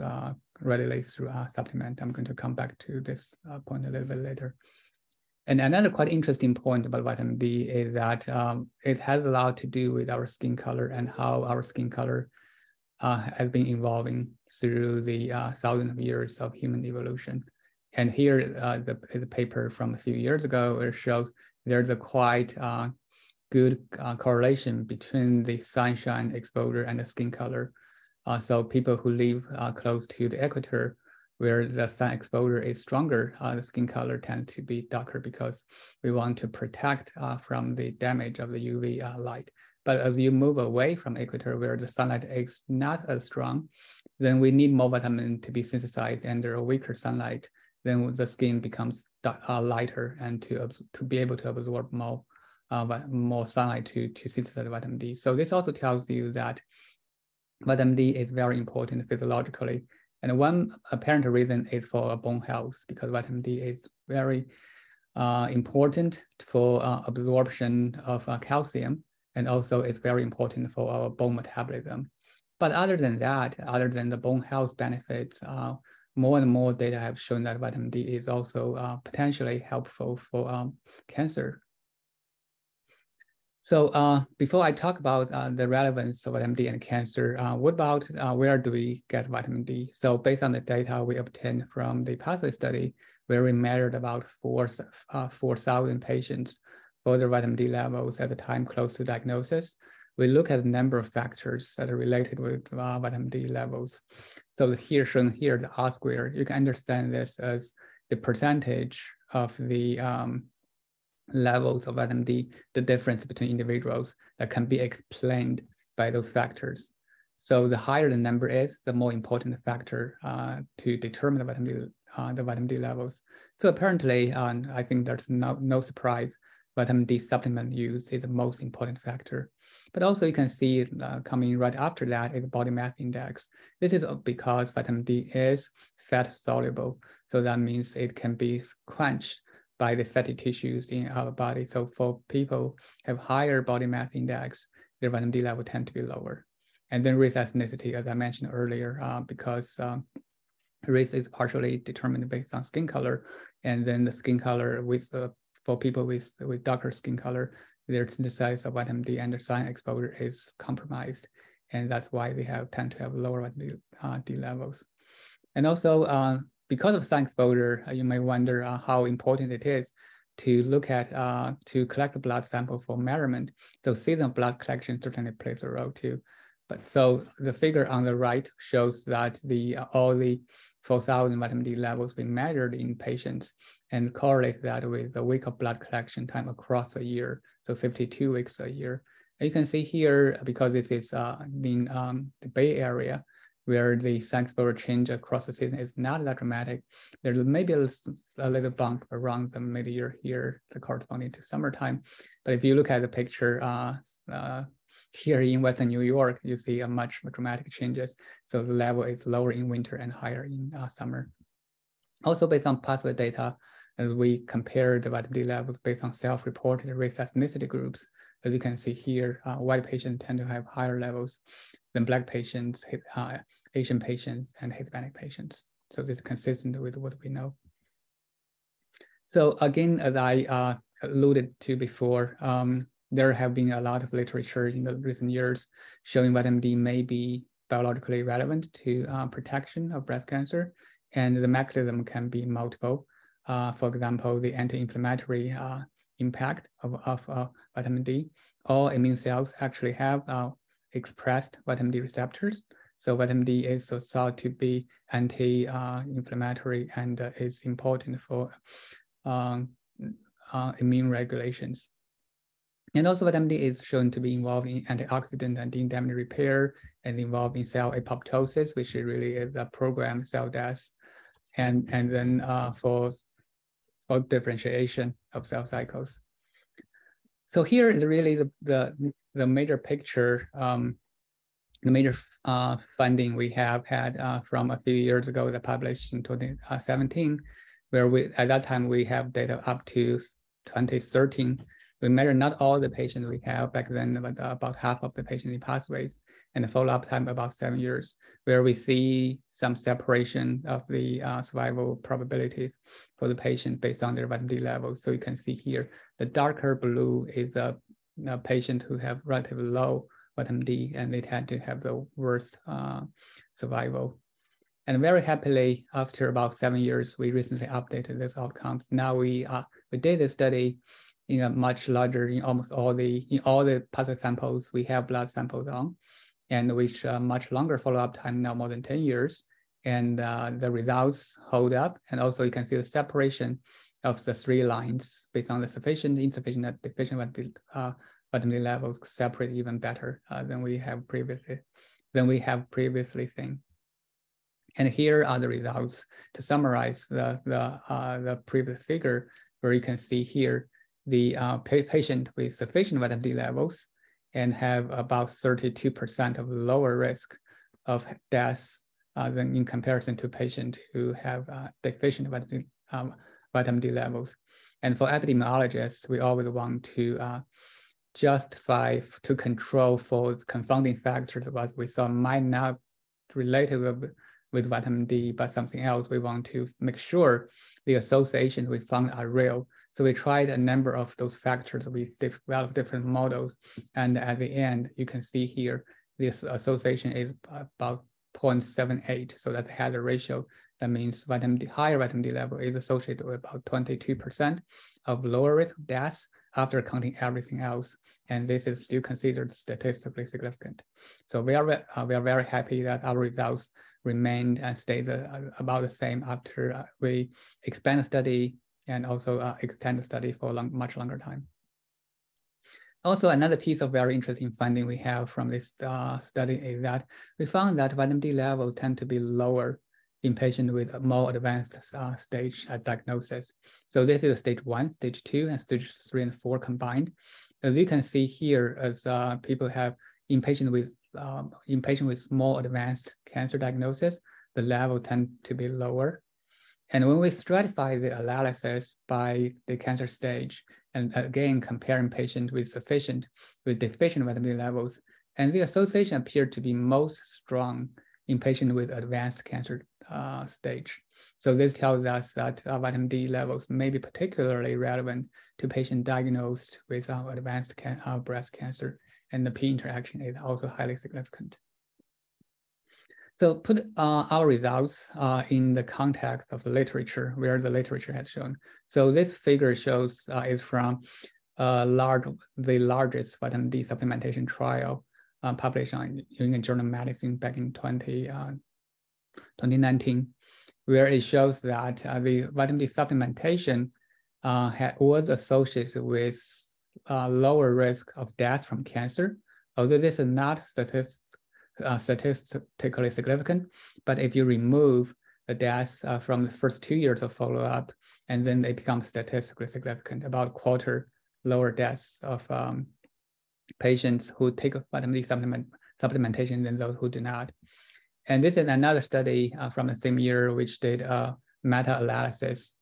readily through our supplement. I'm going to come back to this point a little bit later. And another quite interesting point about vitamin D is that it has a lot to do with our skin color and how our skin color has been evolving through the thousands of years of human evolution. And here the paper from a few years ago, it shows there's a quite good correlation between the sunshine exposure and the skin color. So people who live close to the equator, where the sun exposure is stronger, the skin color tends to be darker because we want to protect from the damage of the UV light. But as you move away from equator where the sunlight is not as strong, then we need more vitamin to be synthesized under a weaker sunlight. Then the skin becomes lighter and to be able to absorb more sunlight to synthesize vitamin D. So this also tells you that vitamin D is very important physiologically. And one apparent reason is for bone health, because vitamin D is very important for absorption of calcium, and also it's very important for our bone metabolism. But other than that, other than the bone health benefits, more and more data have shown that vitamin D is also potentially helpful for cancer. So before I talk about the relevance of vitamin D and cancer, what about where do we get vitamin D? So based on the data we obtained from the Pathways Study, where we measured about 4,000 patients for their vitamin D levels at the time close to diagnosis, we look at a number of factors that are related with vitamin D levels. So here, shown here, the R square, you can understand this as the percentage of the levels of vitamin D, the difference between individuals that can be explained by those factors. So the higher the number is, the more important factor to determine the vitamin D levels. So apparently, I think there's no surprise, vitamin D supplement use is the most important factor. But also you can see coming right after that is body mass index. This is because vitamin D is fat soluble. So that means it can be quenched by the fatty tissues in our body. So for people who have higher body mass index, their vitamin D level tend to be lower. And then race ethnicity, as I mentioned earlier, because race is partially determined based on skin color. And then the skin color for people with darker skin color, their synthesis of vitamin D and their sun exposure is compromised. And that's why they tend to have lower vitamin D levels. And also because of sun exposure, you may wonder how important it is to look at, to collect the blood sample for measurement. So seasonal blood collection certainly plays a role too. But so the figure on the right shows that all the 4,000 vitamin D levels we measured in patients and correlates that with the week of blood collection time across a year, so 52 weeks a year. And you can see here, because this is in the Bay Area, where the sun exposure change across the season is not that dramatic, there's maybe a little bump around the mid-year here, corresponding to summertime. But if you look at the picture here in Western New York, you see a much more dramatic changes. So the level is lower in winter and higher in summer. Also based on pathway data, as we compare the vitamin D levels based on self-reported race ethnicity groups, as you can see here, white patients tend to have higher levels than Black patients, Asian patients, and Hispanic patients. So this is consistent with what we know. So again, as I alluded to before, there have been a lot of literature in the recent years showing vitamin D may be biologically relevant to protection of breast cancer, and the mechanism can be multiple. For example, the anti-inflammatory impact of vitamin D. All immune cells actually have expressed vitamin D receptors. So vitamin D is thought to be anti-inflammatory and is important for immune regulations. And also vitamin D is shown to be involved in antioxidant and DNA repair and involved in cell apoptosis, which really is a programmed cell death. And then for differentiation of cell cycles. So here is really the major picture, the major funding we have had from a few years ago that published in 2017, where at that time we have data up to 2013. We measure not all the patients we have back then, but about half of the patients in pathways, and the follow-up time about 7 years, where we see some separation of the survival probabilities for the patient based on their vitamin D levels. So you can see here, the darker blue is a patient who have relatively low vitamin D, and they tend to have the worst survival. And very happily, after about 7 years, we recently updated these outcomes. Now we did a study in a much larger, in all the pathway samples we have blood samples on, and which much longer follow-up time, now more than 10 years. And the results hold up. And also you can see the separation of the three lines based on the sufficient, insufficient, and deficient ultimately levels separate even better than we have previously seen. And here are the results to summarize the previous figure, where you can see here the patient with sufficient vitamin D levels and have about 32% of lower risk of death than in comparison to patients who have deficient vitamin D levels. And for epidemiologists, we always want to control for confounding factors that we thought might not relate with vitamin D, but something else. We want to make sure the associations we found are real. So we tried a number of those factors. We developed different models. And at the end, you can see here, this association is about 0.78. So that hazard ratio, that means vitamin D, higher vitamin D level is associated with about 22% of lower risk of death after counting everything else. And this is still considered statistically significant. So we are very happy that our results remained and stayed about the same after we expand the study and also extend the study for a much longer time. Also, another piece of very interesting finding we have from this study is that we found that vitamin D levels tend to be lower in patients with a more advanced stage diagnosis. So this is stage 1, stage 2, and stage 3 and 4 combined. As you can see here, as people have in patients with more advanced cancer diagnosis, the levels tend to be lower. And when we stratify the analysis by the cancer stage, and again, comparing patients with deficient vitamin D levels, and the association appeared to be most strong in patients with advanced cancer stage. So this tells us that vitamin D levels may be particularly relevant to patients diagnosed with advanced breast cancer, and the P interaction is also highly significant. So put our results in the context of the literature, where the literature has shown. So this figure shows is from the largest vitamin D supplementation trial published on New England Journal of Medicine back in 2019, where it shows that the vitamin D supplementation was associated with lower risk of death from cancer, although this is not statistically significant. But if you remove the deaths from the first 2 years of follow-up, and then they become statistically significant, about a quarter lower deaths of patients who take vitamin D supplementation than those who do not. And this is another study from the same year, which did a meta-analysis,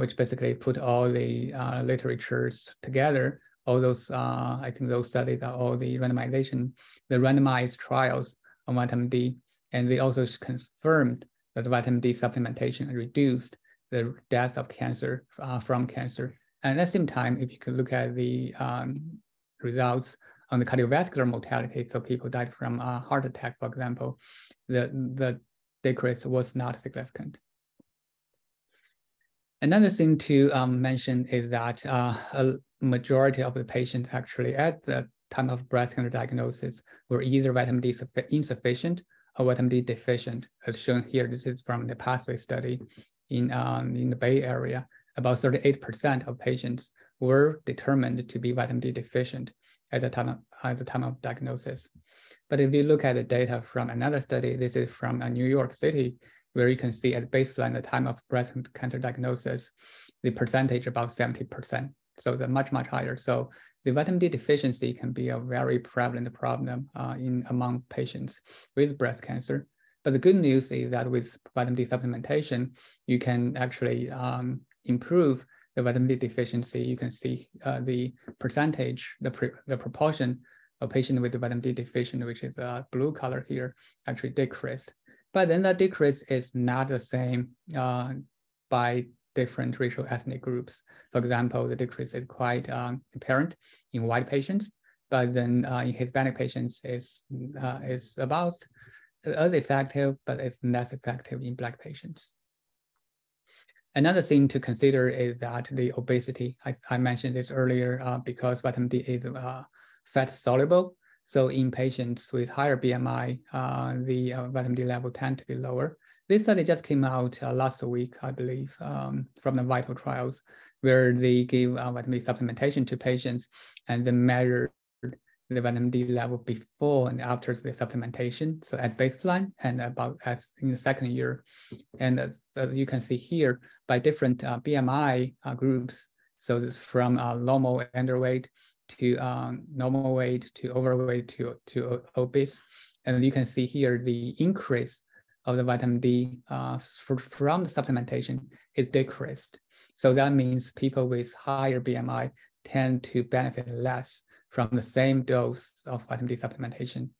which basically put all the literatures together. All those, I think those studies are all the randomized trials on vitamin D. And they also confirmed that vitamin D supplementation reduced the death of cancer from cancer. And at the same time, if you could look at the results on the cardiovascular mortality, so people died from a heart attack, for example, the decrease was not significant. Another thing to mention is that a majority of the patients actually at the time of breast cancer diagnosis were either vitamin D insufficient or vitamin D deficient. As shown here, this is from the Pathway study in the Bay Area. About 38% of patients were determined to be vitamin D deficient at the time of diagnosis. But if you look at the data from another study, this is from New York City, where you can see at baseline, the time of breast cancer diagnosis, the percentage about 70%. So they're much, much higher. So the vitamin D deficiency can be a very prevalent problem among patients with breast cancer. But the good news is that with vitamin D supplementation, you can actually improve the vitamin D deficiency. You can see the percentage, the proportion of patients with the vitamin D deficient, which is blue color here, actually decreased. But then that decrease is not the same by different racial ethnic groups. For example, the decrease is quite apparent in white patients, but then in Hispanic patients is about as effective, but it's less effective in Black patients. Another thing to consider is that the obesity, I mentioned this earlier, because vitamin D is fat soluble. So in patients with higher BMI, the vitamin D level tend to be lower. This study just came out last week, I believe, from the VITAL trials. where they gave vitamin D supplementation to patients and then measured the vitamin D level before and after the supplementation, so at baseline and about as in the second year. And as you can see here, by different BMI groups, so this from normal underweight to normal weight to overweight to obese. And you can see here the increase of the vitamin D from the supplementation is decreased. So that means people with higher BMI tend to benefit less from the same dose of vitamin D supplementation.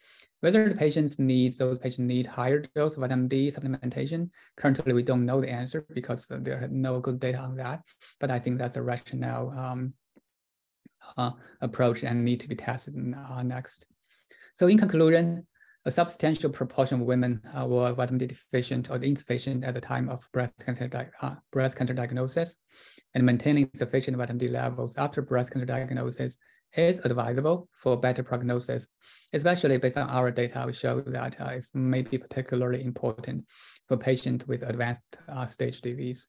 Whether the patients need, those patients need higher dose of vitamin D supplementation, currently we don't know the answer because there are no good data on that, but I think that's a rationale approach and need to be tested next. So in conclusion, a substantial proportion of women were vitamin D deficient or insufficient at the time of breast cancer diagnosis, and maintaining sufficient vitamin D levels after breast cancer diagnosis is advisable for better prognosis, especially based on our data. We show that it's maybe particularly important for patients with advanced stage disease.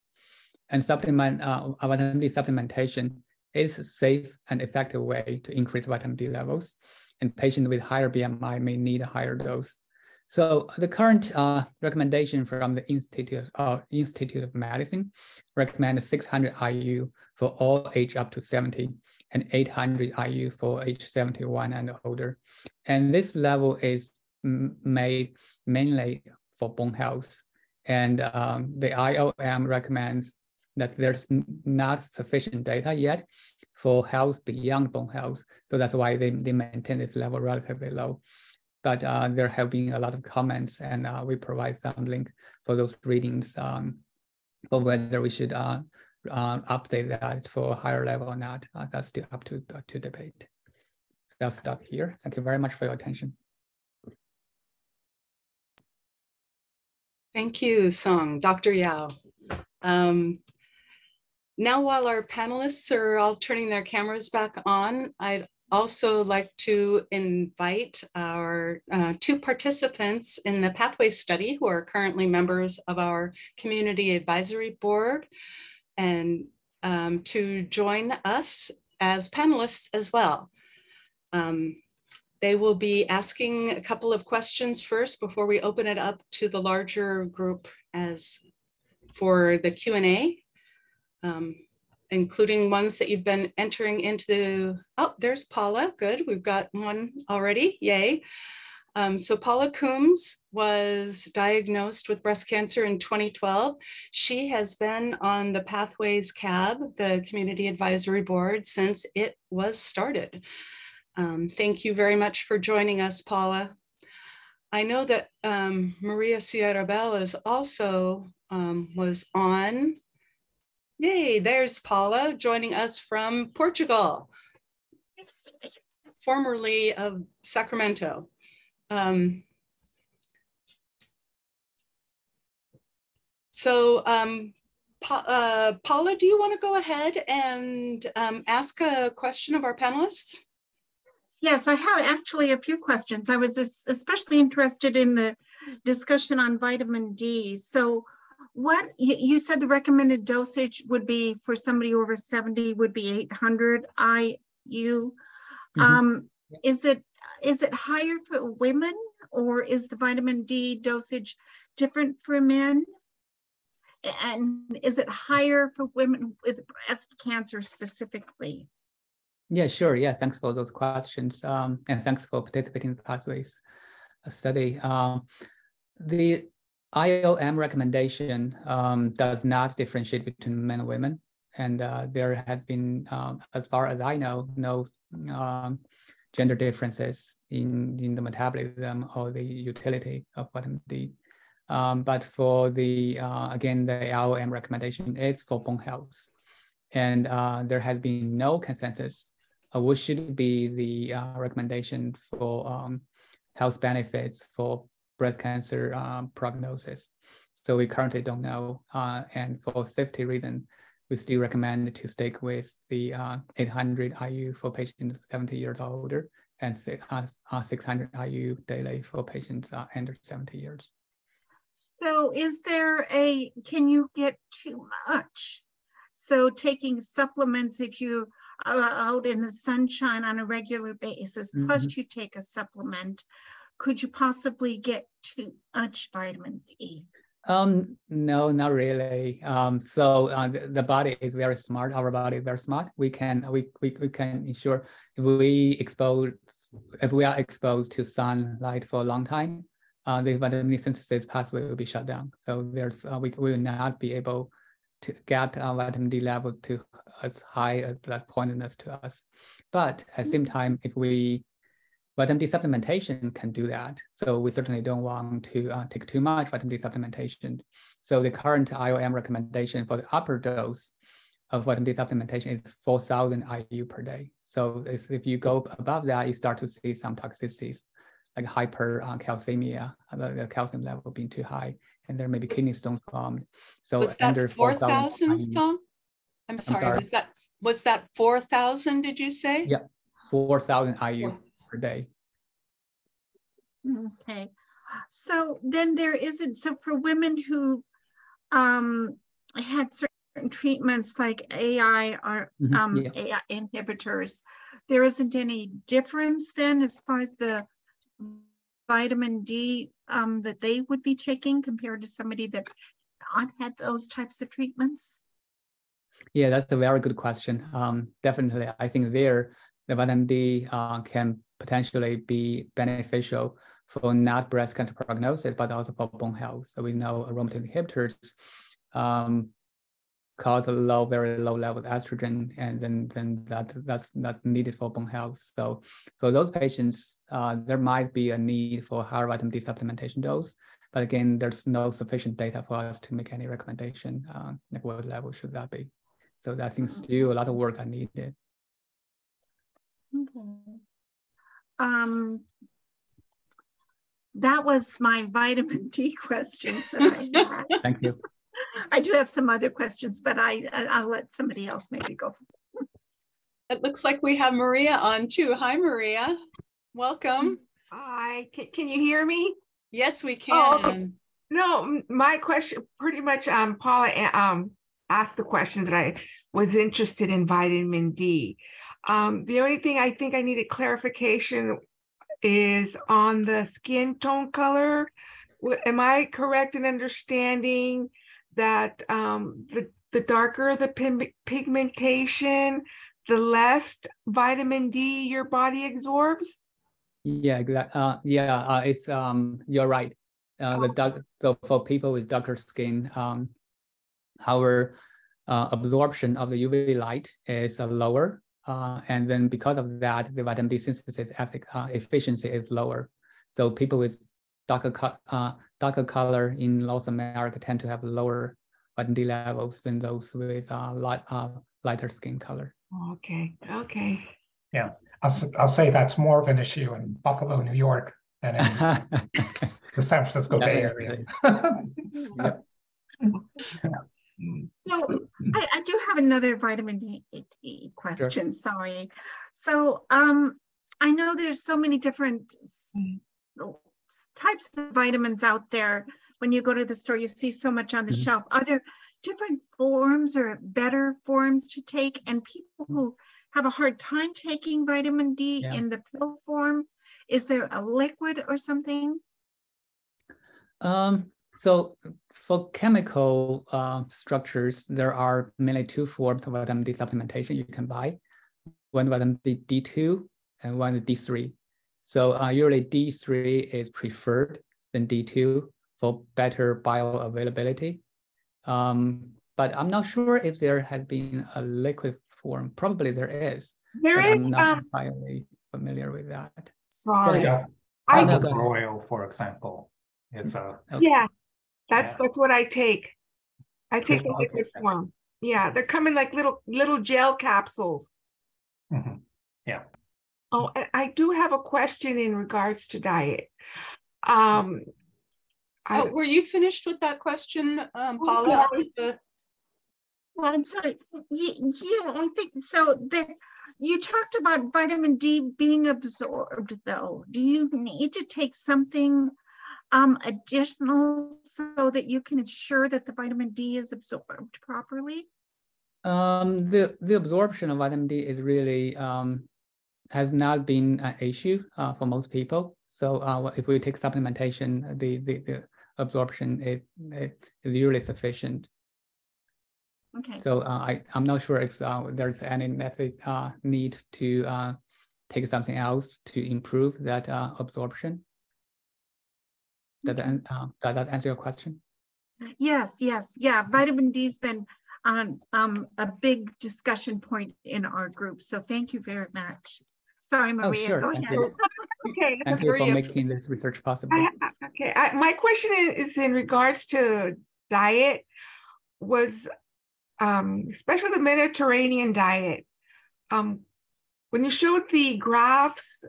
And vitamin D supplementation is a safe and effective way to increase vitamin D levels, and patients with higher BMI may need a higher dose. So the current recommendation from the Institute of Medicine recommends 600 IU for all age up to 70 and 800 IU for age 71 and older. And this level is made mainly for bone health. And the IOM recommends that there's not sufficient data yet for health beyond bone health. So that's why they maintain this level relatively low. But there have been a lot of comments, and we provide some link for those readings for whether we should update that for a higher level or not. That's still up to debate. So I'll stop here. Thank you very much for your attention. Thank you, Song. Dr. Yao. Now, while our panelists are all turning their cameras back on, I'd also like to invite our two participants in the Pathways study who are currently members of our Community Advisory Board and to join us as panelists as well. They will be asking a couple of questions first before we open it up to the larger group as for the Q&A, including ones that you've been entering into. Oh, there's Paula. Good, we've got one already, yay. So Paula Coombs was diagnosed with breast cancer in 2012. She has been on the Pathways CAB, the Community Advisory Board, since it was started. Thank you very much for joining us, Paula. I know that Maria Sierra Bell is also was on. Yay, there's Paula joining us from Portugal, formerly of Sacramento. Paula, do you want to go ahead and ask a question of our panelists? Yes, I have actually a few questions. I was especially interested in the discussion on vitamin D. So what you said the recommended dosage would be for somebody over 70 would be 800 IU. Mm-hmm. Is it higher for women, or is the vitamin D dosage different for men? And is it higher for women with breast cancer specifically? Yeah, sure. Yeah, thanks for those questions, and thanks for participating in the Pathways study. The IOM recommendation does not differentiate between men and women, and there have been, as far as I know, no gender differences in the metabolism or the utility of vitamin D. But for the, again, the IOM recommendation is for bone health, and there has been no consensus what should be the recommendation for health benefits for breast cancer prognosis. So we currently don't know. And for safety reason, we still recommend to stick with the 800 IU for patients 70 years or older, and 600 IU daily for patients under 70 years. So is there a, can you get too much? So taking supplements if you are out in the sunshine on a regular basis, mm-hmm. plus you take a supplement, could you possibly get too much vitamin D? No, not really. The body is very smart. Our body is very smart. We can ensure if we are exposed to sunlight for a long time, the vitamin D synthesis pathway will be shut down. So we will not be able to get our vitamin D level to as high as that poisonous to us. But at the same time, vitamin D supplementation can do that. So we certainly don't want to take too much vitamin D supplementation. So the current IOM recommendation for the upper dose of vitamin D supplementation is 4,000 IU per day. So if you go above that, you start to see some toxicities like hypercalcemia, the calcium level being too high, and there may be kidney stones formed. So was that 4,000 stone? I'm sorry. Was that 4,000? Did you say? Yeah, 4,000 IU. Per day. Okay, so then there isn't, so for women who had certain treatments like AI or AI inhibitors, there isn't any difference then as far as the vitamin D that they would be taking compared to somebody that had those types of treatments? Yeah, that's a very good question. Definitely, I think the vitamin D can potentially be beneficial for not breast cancer prognosis, but also for bone health. So we know aromatase inhibitors cause a very low level of estrogen, and then that's needed for bone health. So for those patients, there might be a need for higher vitamin D supplementation dose, but again, there's no sufficient data for us to make any recommendation at what level should that be. So I think still a lot of work are needed. Okay. That was my vitamin D question that I had. Thank you. I do have some other questions, but I'll let somebody else maybe go. It looks like we have Maria on too. Hi, Maria. Welcome. Hi. Can you hear me? Yes, we can. Oh, okay. No, my question pretty much Paula asked the questions that I was interested in vitamin D. The only thing I think I needed clarification is on the skin tone color. Am I correct in understanding that the darker the pigmentation, the less vitamin D your body absorbs? Yeah, exactly. You're right. So for people with darker skin, our absorption of the UV light is lower. And then because of that, the vitamin D synthesis efficiency is lower. So people with darker color in North America tend to have lower vitamin D levels than those with lighter skin color. Okay, okay. Yeah, I'll say that's more of an issue in Buffalo, New York than in the San Francisco Bay Area. So I do have another vitamin D question, sure. Sorry. So I know there's so many different types of vitamins out there. When you go to the store, you see so much on the shelf. Are there different forms or better forms to take? And people who have a hard time taking vitamin D in the pill form, is there a liquid or something? So for chemical structures, there are mainly two forms of vitamin D supplementation you can buy. One vitamin D D2 and one D3. So usually D3 is preferred than D2 for better bioavailability. But I'm not sure if there has been a liquid form. Probably there is. I'm not entirely familiar with that. Sorry. Olive oil, for example, is a... Yeah. That's what I take. I take the liquid form. Yeah, they're coming like little gel capsules. Mm-hmm. Yeah. Oh, and I do have a question in regards to diet. Were you finished with that question, Paula? I'm sorry. Yeah, I think so. You talked about vitamin D being absorbed, though. Do you need to take something additional so that you can ensure that the vitamin D is absorbed properly? The absorption of vitamin D is really has not been an issue for most people. So if we take supplementation, the absorption is usually sufficient. Okay. So I'm not sure if there's any need to take something else to improve that absorption. Okay. Does that answer your question? Yes, yes, yeah. Vitamin D's been on a big discussion point in our group. So thank you very much. Sorry, Maria, sure. Go ahead. Okay, thank you for making this research possible. Okay, my question is in regards to diet, was especially the Mediterranean diet. When you showed the graphs,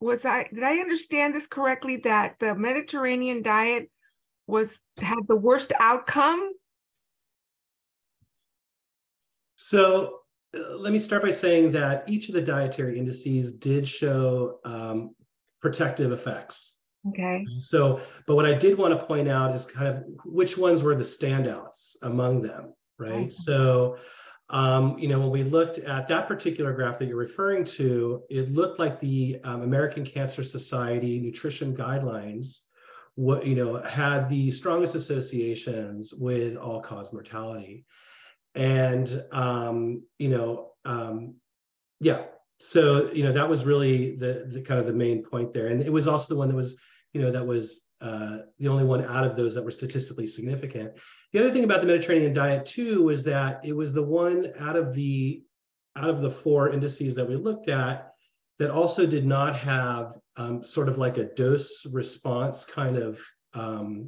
did I understand this correctly, that the Mediterranean diet had the worst outcome? So let me start by saying that each of the dietary indices did show protective effects. Okay. So, but what I did want to point out is kind of which ones were the standouts among them, right? Okay. So, you know, when we looked at that particular graph that you're referring to, it looked like the American Cancer Society nutrition guidelines, had the strongest associations with all-cause mortality. And, yeah, so, that was really the kind of the main point there. And it was also the one that was, that was the only one out of those that were statistically significant. The other thing about the Mediterranean diet too, was that it was the one out of the four indices that we looked at that also did not have sort of like a dose response kind of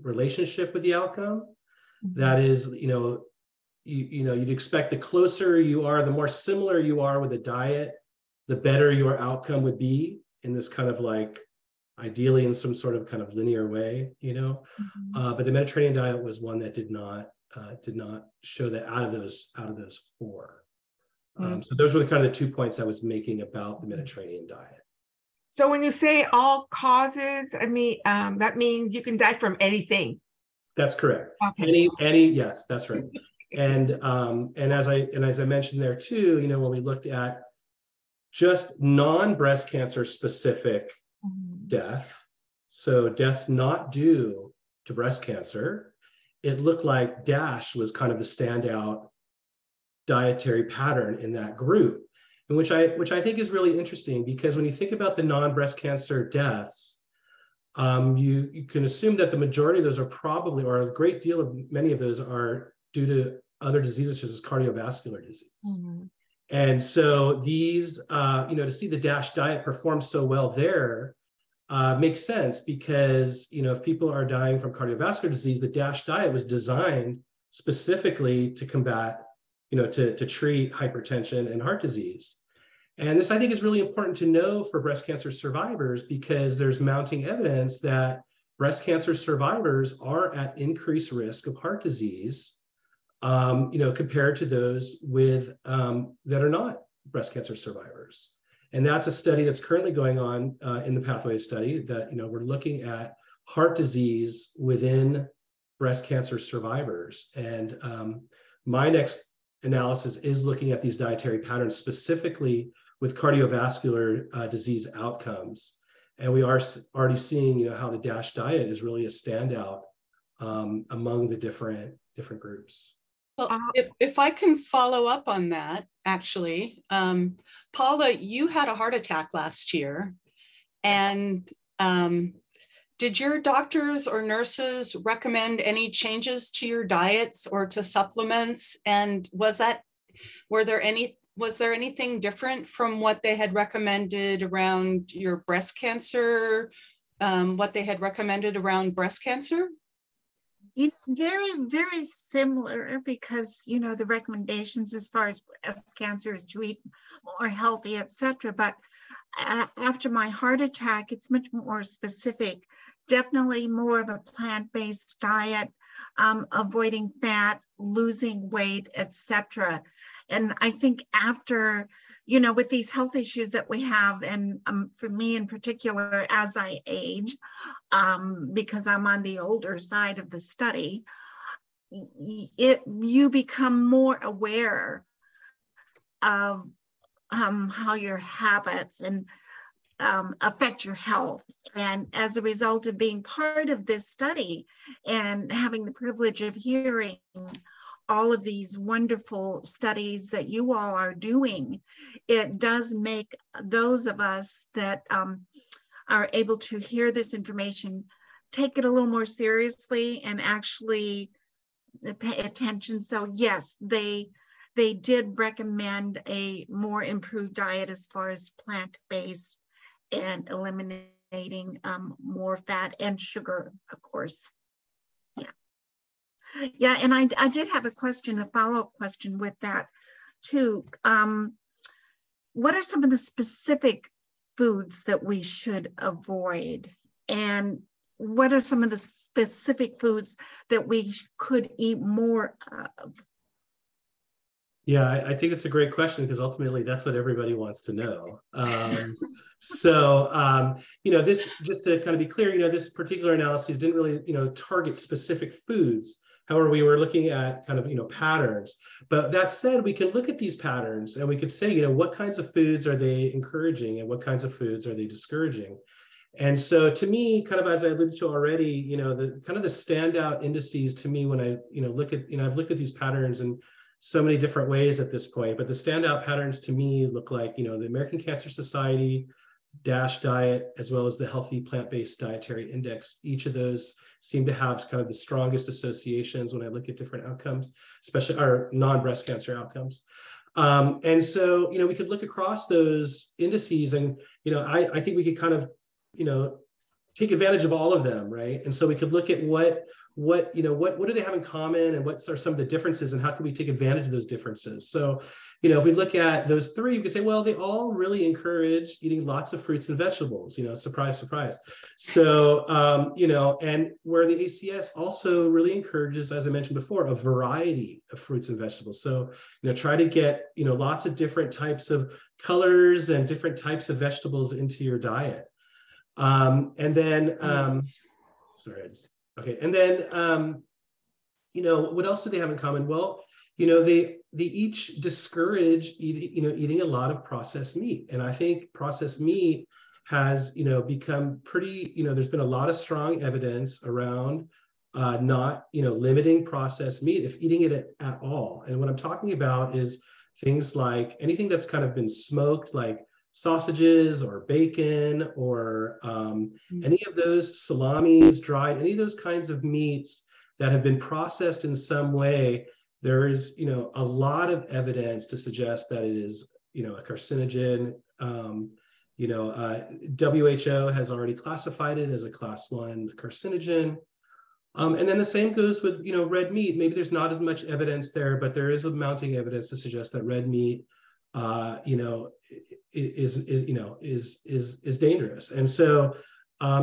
relationship with the outcome. Mm-hmm. That is, you'd expect the closer you are, the more similar you are with a diet, the better your outcome would be in this kind of like, ideally in some sort of kind of linear way, Mm-hmm. But the Mediterranean diet was one that did not show that out of those four. Mm-hmm. So those were the kind of the 2 points I was making about the Mediterranean diet. So when you say all causes, I mean, that means you can die from anything. That's correct. Okay. Any, yes, that's right. And as I mentioned there too, when we looked at just non-breast cancer specific death, so deaths not due to breast cancer, it looked like DASH was kind of the standout dietary pattern in that group, and which I think is really interesting, because when you think about the non-breast cancer deaths, you can assume that the majority of those are probably, or a great deal of many of those are due to other diseases such as cardiovascular disease. Mm-hmm. And so these, to see the DASH diet perform so well there makes sense, because, if people are dying from cardiovascular disease, the DASH diet was designed specifically to combat, to treat hypertension and heart disease. And this, I think, is really important to know for breast cancer survivors, because there's mounting evidence that breast cancer survivors are at increased risk of heart disease, compared to those with that are not breast cancer survivors. And that's a study that's currently going on in the Pathways Study, that we're looking at heart disease within breast cancer survivors. And my next analysis is looking at these dietary patterns specifically with cardiovascular disease outcomes. And we are already seeing, how the DASH diet is really a standout among the different groups. Well, if I can follow up on that, actually, Paula, you had a heart attack last year, and did your doctors or nurses recommend any changes to your diets or to supplements? And was there anything different from what they had recommended around your breast cancer? Very, very similar, because, the recommendations as far as breast cancer is to eat more healthy, etc. But after my heart attack, it's much more specific. Definitely more of a plant-based diet, avoiding fat, losing weight, etc. And I think after, with these health issues that we have, and for me in particular, as I age, because I'm on the older side of the study, you become more aware of how your habits and affect your health. And as a result of being part of this study and having the privilege of hearing all of these wonderful studies that you all are doing, it does make those of us that are able to hear this information take it a little more seriously and actually pay attention. So yes, they did recommend a more improved diet as far as plant-based and eliminating more fat and sugar, of course. Yeah, and I did have a question, a follow-up question with that too. What are some of the specific foods that we should avoid? And what are some of the specific foods that we could eat more of? Yeah, I think it's a great question because ultimately that's what everybody wants to know. You know, this, just to kind of be clear, you know, this particular analysis didn't really, you know, target specific foods. However, we were looking at kind of, you know, patterns. But that said, we can look at these patterns and we could say, you know, what kinds of foods are they encouraging and what kinds of foods are they discouraging? And so to me, kind of as I alluded to already, you know, the kind of the standout indices to me when I, you know, look at, you know, I've looked at these patterns in so many different ways at this point, but the standout patterns to me look like, you know, the American Cancer Society, DASH diet, as well as the Healthy Plant-Based Dietary Index. Each of those seem to have kind of the strongest associations when I look at different outcomes, especially our non-breast cancer outcomes. And so, you know, we could look across those indices and, you know, I think we could kind of, you know, take advantage of all of them, right? And so we could look at what you know, what do they have in common and what are some of the differences and how can we take advantage of those differences? So, you know, if we look at those three, we can say, well, they all really encourage eating lots of fruits and vegetables, you know, surprise, surprise. So, you know, and where the ACS also really encourages, as I mentioned before, a variety of fruits and vegetables. So, you know, try to get, you know, lots of different types of colors and different types of vegetables into your diet. And then, sorry, I just, okay. And then, you know, what else do they have in common? Well, you know, they each discourage, you know, eating a lot of processed meat. And I think processed meat has, you know, become pretty, you know, there's been a lot of strong evidence around not, you know, limiting processed meat if eating it at all. And what I'm talking about is things like anything that's kind of been smoked, like sausages or bacon or any of those salamis, dried, any of those kinds of meats that have been processed in some way. There is, you know, a lot of evidence to suggest that it is, you know, a carcinogen. You know, WHO has already classified it as a class 1 carcinogen. And then the same goes with, you know, red meat. Maybe there's not as much evidence there, but there is a mounting evidence to suggest that red meat, you know, is dangerous. And so,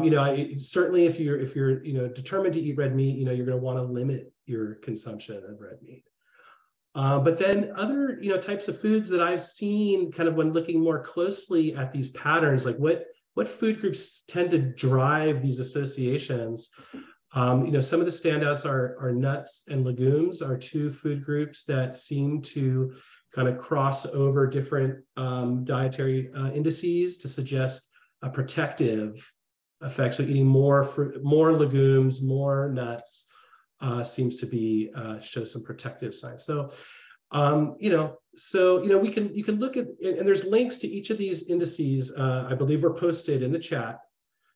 you know, certainly if you're, you know, determined to eat red meat, you know, you're going to want to limit your consumption of red meat. But then other, you know, types of foods that I've seen kind of when looking more closely at these patterns, like what food groups tend to drive these associations. You know, some of the standouts are nuts and legumes are two food groups that seem to kind of cross over different dietary indices to suggest a protective effect. So eating more fruit, more legumes, more nuts seems to be show some protective signs. So, you know, you can look at, and there's links to each of these indices. I believe were posted in the chat.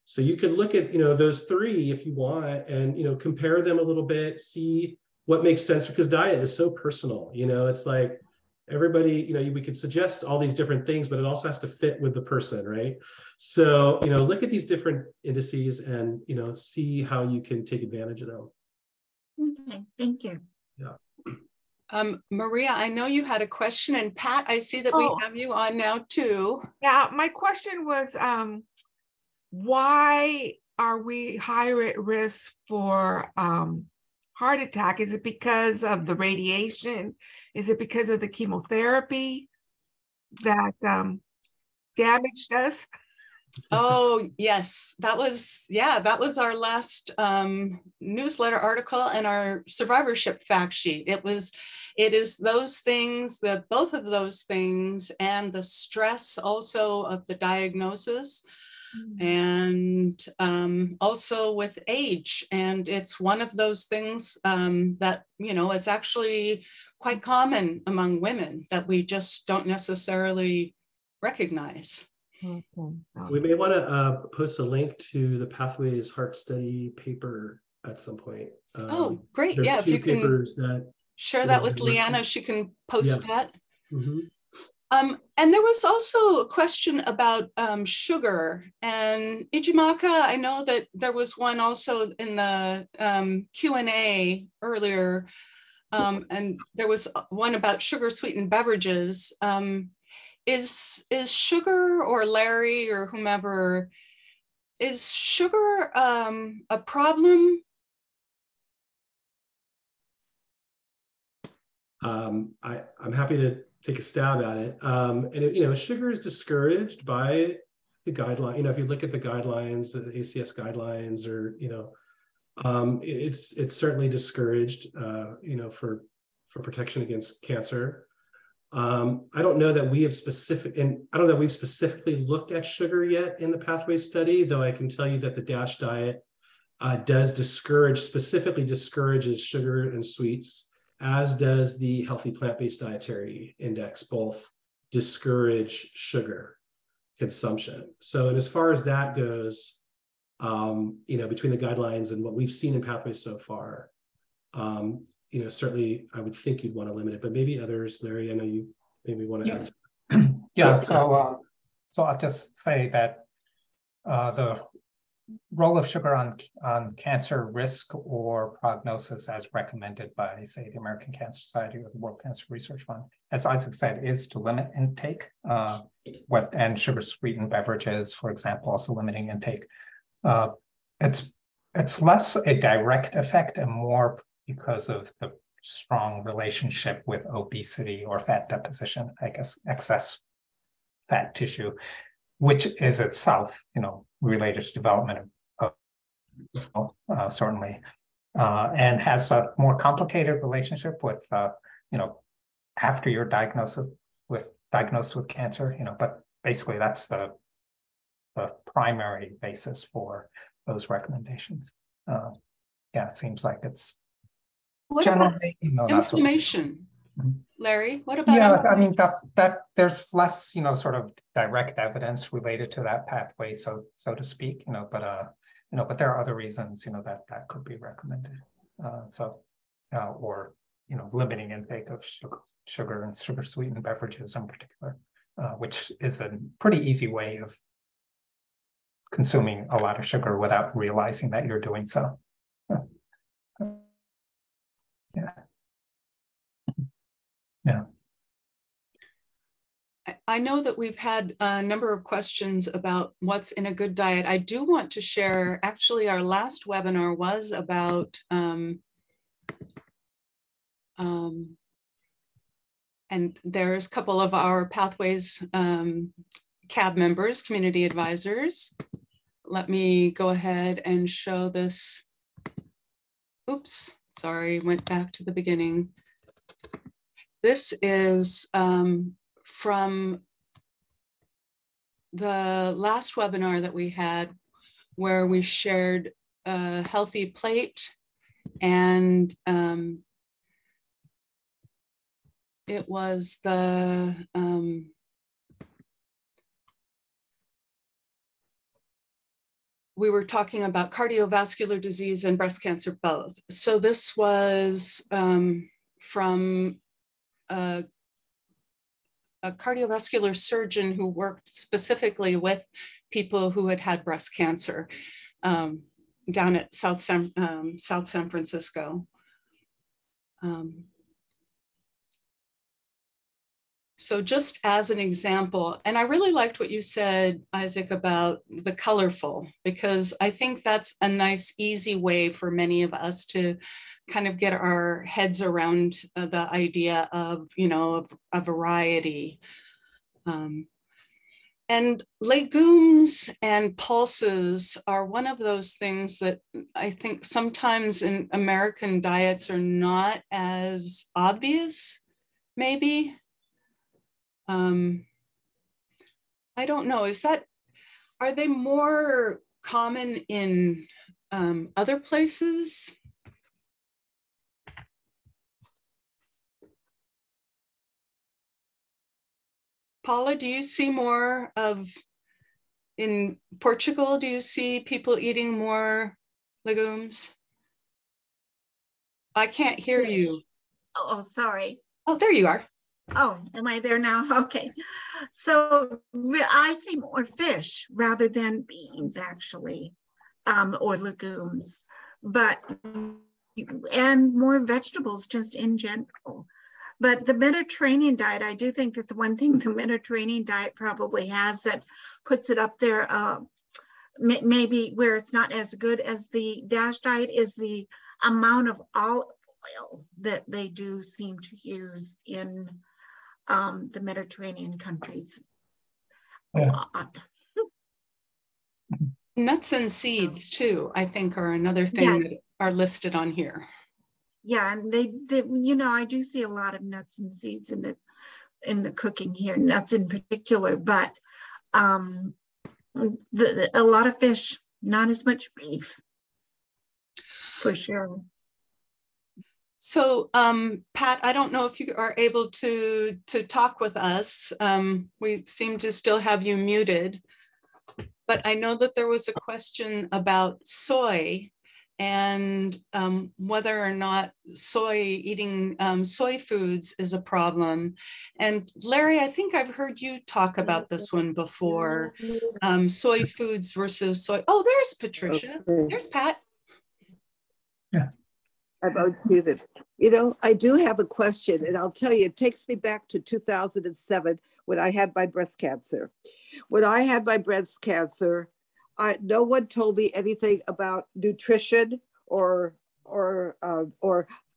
So you could look at, you know, those three if you want, and, you know, compare them a little bit, see what makes sense, because diet is so personal. You know, it's like, everybody, you know, we could suggest all these different things, but it also has to fit with the person, right? So, you know, look at these different indices and, you know, see how you can take advantage of them. Okay, thank you. Yeah. Maria, I know you had a question, and Pat, I see that we have you on now too. Yeah, my question was, why are we higher at risk for heart attack? Is it because of the radiation? Is it because of the chemotherapy that damaged us? Oh, yes. That was our last newsletter article and our survivorship fact sheet. It is those things, both of those things, and the stress also of the diagnosis, and also with age. And it's one of those things that, you know, is actually quite common among women that we just don't necessarily recognize. We may want to post a link to the Pathways Heart Study paper at some point. Oh, great. Yeah, if you can share that with Leanna, she can post that. Mm-hmm. And there was also a question about sugar and Ijeamaka. I know that there was one also in the Q&A earlier, and there was one about sugar-sweetened beverages. Is sugar, or Larry or whomever, is sugar a problem? I'm happy to take a stab at it. You know, sugar is discouraged by the guideline. You know, if you look at the guidelines, the ACS guidelines, or, you know, it's certainly discouraged, you know, for protection against cancer. I don't know that we have specifically looked at sugar yet in the Pathway study, though I can tell you that the DASH diet does specifically discourages sugar and sweets, as does the Healthy Plant-Based Dietary Index. Both discourage sugar consumption. So, and as far as that goes, you know, between the guidelines and what we've seen in Pathways so far, you know, certainly I would think you'd want to limit it, but maybe others. Larry, I know you maybe want to add to that. Yeah, so I'll just say that the role of sugar on cancer risk or prognosis, as recommended by, say, the American Cancer Society or the World Cancer Research Fund, as Isaac said, is to limit intake, and sugar-sweetened beverages, for example, also limiting intake. It's less a direct effect and more because of the strong relationship with obesity or fat deposition, I guess, excess fat tissue, which is itself, you know, related to development of, certainly, and has a more complicated relationship with, you know, after you're diagnosed with cancer, you know, but basically that's the primary basis for those recommendations. Yeah, it seems like it's, what about inflammation, Larry? What about? Yeah, I mean that there's less, you know, sort of direct evidence related to that pathway, so to speak, you know. But you know, but there are other reasons, you know, that could be recommended. Or, you know, limiting intake of sugar and sugar-sweetened beverages in particular, which is a pretty easy way of consuming a lot of sugar without realizing that you're doing so. Yeah. I know that we've had a number of questions about what's in a good diet. I do want to share, actually, our last webinar was about and there's a couple of our Pathways CAB members, community advisors. Let me go ahead and show this. Oops. Sorry, went back to the beginning. This is from the last webinar that we had, where we shared a healthy plate, and it was the we were talking about cardiovascular disease and breast cancer both. So this was from a cardiovascular surgeon who worked specifically with people who had had breast cancer down at South San Francisco. So just as an example, and I really liked what you said, Isaac, about the colorful, because I think that's a nice, easy way for many of us to kind of get our heads around the idea of, you know, of a variety. And legumes and pulses are one of those things that I think sometimes in American diets are not as obvious, maybe. I don't know, are they more common in other places? Paula, do you see more of, in Portugal, do you see people eating more legumes? I can't hear you. Oh, sorry. Oh, there you are. Oh, am I there now? Okay. So I see more fish rather than beans, actually, or legumes, and more vegetables just in general. But the Mediterranean diet, I do think that the one thing the Mediterranean diet probably has that puts it up there, maybe where it's not as good as the DASH diet, is the amount of olive oil that they do seem to use in the Mediterranean countries. Yeah. A lot. Nuts and seeds too, I think, are another thing yes. that are listed on here. Yeah, and they, you know, I do see a lot of nuts and seeds in the cooking here, nuts in particular, but a lot of fish, not as much beef, for sure. So, Pat, I don't know if you are able to talk with us. We seem to still have you muted, but I know that there was a question about soy and whether or not eating soy foods is a problem. And Larry, I think I've heard you talk about this one before, soy foods versus soy. Oh, there's Patricia, there's Pat. Yeah. About students. You know, I do have a question, and I'll tell you, it takes me back to 2007 when I had my breast cancer. When I had my breast cancer, no one told me anything about nutrition or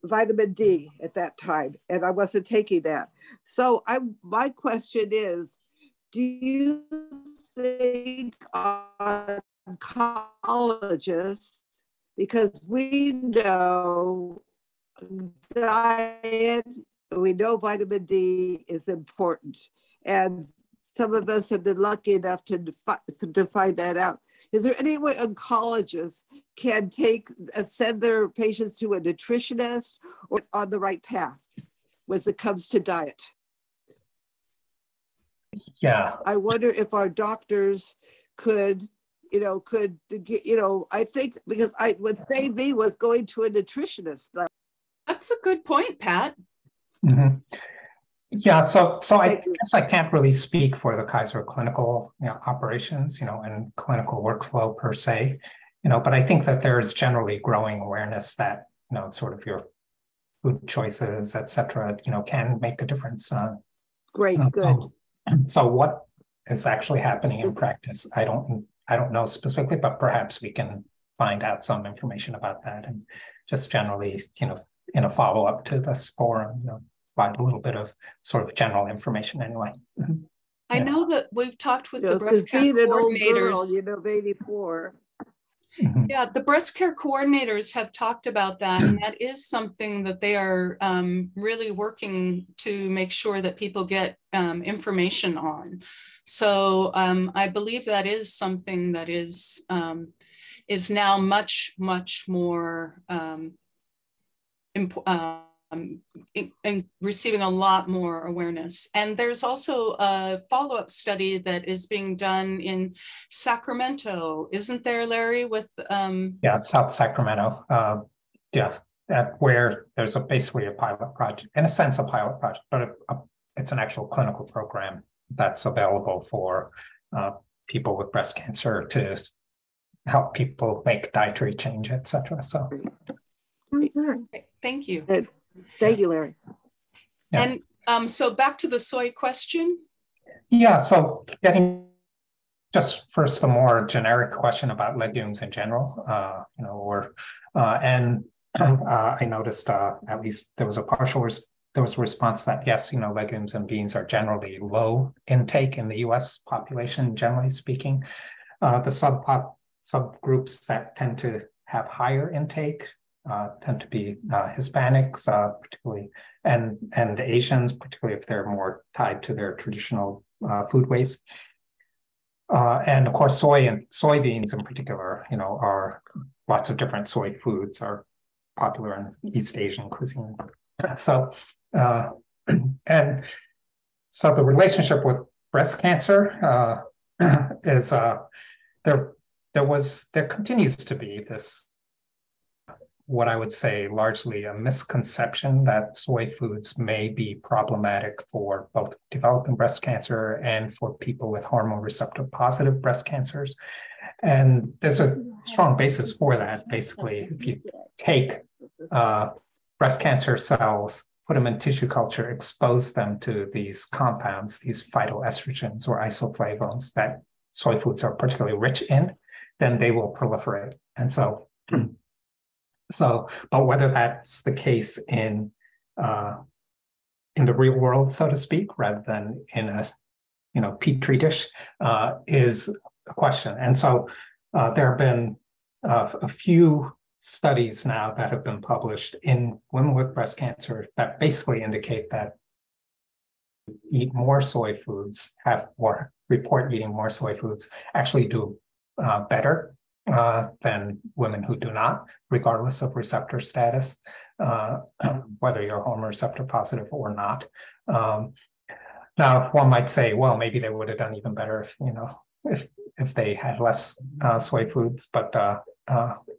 vitamin D at that time, and I wasn't taking that. So my question is, do you think oncologists, because we know diet, we know vitamin D is important, and some of us have been lucky enough to find that out. Is there any way oncologists can send their patients to a nutritionist or on the right path when it comes to diet? Yeah. I wonder if our doctors could, I think, because what saved me was going to a nutritionist. That's a good point, Pat. Mm-hmm. Yeah, so I guess I can't really speak for the Kaiser clinical operations, and clinical workflow per se, but I think that there is generally growing awareness that, sort of your food choices, et cetera, can make a difference. Great, good. So what is actually happening in practice? I don't know specifically, but perhaps we can find out some information about that, and just generally, in a follow-up to this forum, provide a little bit of sort of general information anyway. I know that we've talked with the breast care coordinators. Girl, 84. Mm-hmm. Yeah, the breast care coordinators have talked about that, and that is something that they are really working to make sure that people get information on. So I believe that is something that is now much, much more receiving a lot more awareness. And there's also a follow-up study that is being done in Sacramento, isn't there, Larry? With yeah, South Sacramento. Where there's basically a pilot project, in a sense, but it's an actual clinical program that's available for people with breast cancer to help people make dietary change, et cetera. So, thank you. Thank you, Larry. Yeah. And so back to the soy question. Yeah, so getting just first the more generic question about legumes in general, I noticed at least there was a partial there was a response that, yes, you know, legumes and beans are generally low intake in the U.S. population, generally speaking. The subgroups that tend to have higher intake tend to be Hispanics, particularly, and Asians, particularly if they're more tied to their traditional foodways. And of course, soy and soybeans in particular, you know, are lots of different soy foods are popular in East Asian cuisine. So, and so the relationship with breast cancer is there continues to be this, what I would say, largely a misconception that soy foods may be problematic for both developing breast cancer and for people with hormone receptor positive breast cancers. And there's a strong basis for that. Basically, if you take breast cancer cells, put them in tissue culture, expose them to these compounds, these phytoestrogens or isoflavones that soy foods are particularly rich in, then they will proliferate. And so, but whether that's the case in the real world, so to speak, rather than in a, you know, petri dish, is a question. And so there have been a few studies now that have been published in women with breast cancer that basically indicate that eat more soy foods, or report eating more soy foods, actually do better than women who do not, regardless of receptor status, whether you're hormone receptor positive or not. Now, one might say, well, maybe they would have done even better if, you know, if they had less soy foods, but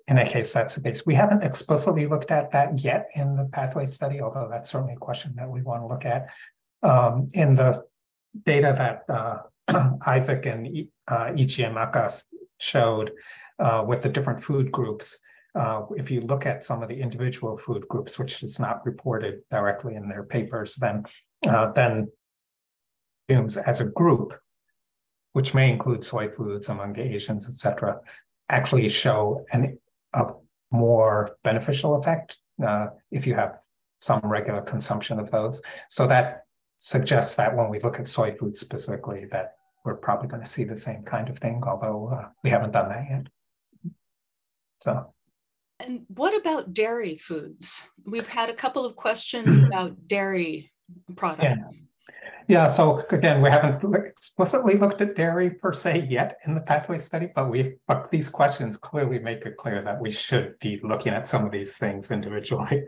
in any case, that's the case. We haven't explicitly looked at that yet in the pathway study, although that's certainly a question that we want to look at. In the data that Isaac and Ijeamaka showed with the different food groups, if you look at some of the individual food groups, which is not reported directly in their papers, then legumes as a group, which may include soy foods among the Asians, et cetera, actually show a more beneficial effect if you have some regular consumption of those. So that suggests that when we look at soy foods specifically, that we're probably going to see the same kind of thing, although we haven't done that yet. So. And what about dairy foods? We've had a couple of questions about dairy products. Yeah, so again, we haven't explicitly looked at dairy per se yet in the pathway study, but these questions clearly make it clear that we should be looking at some of these things individually.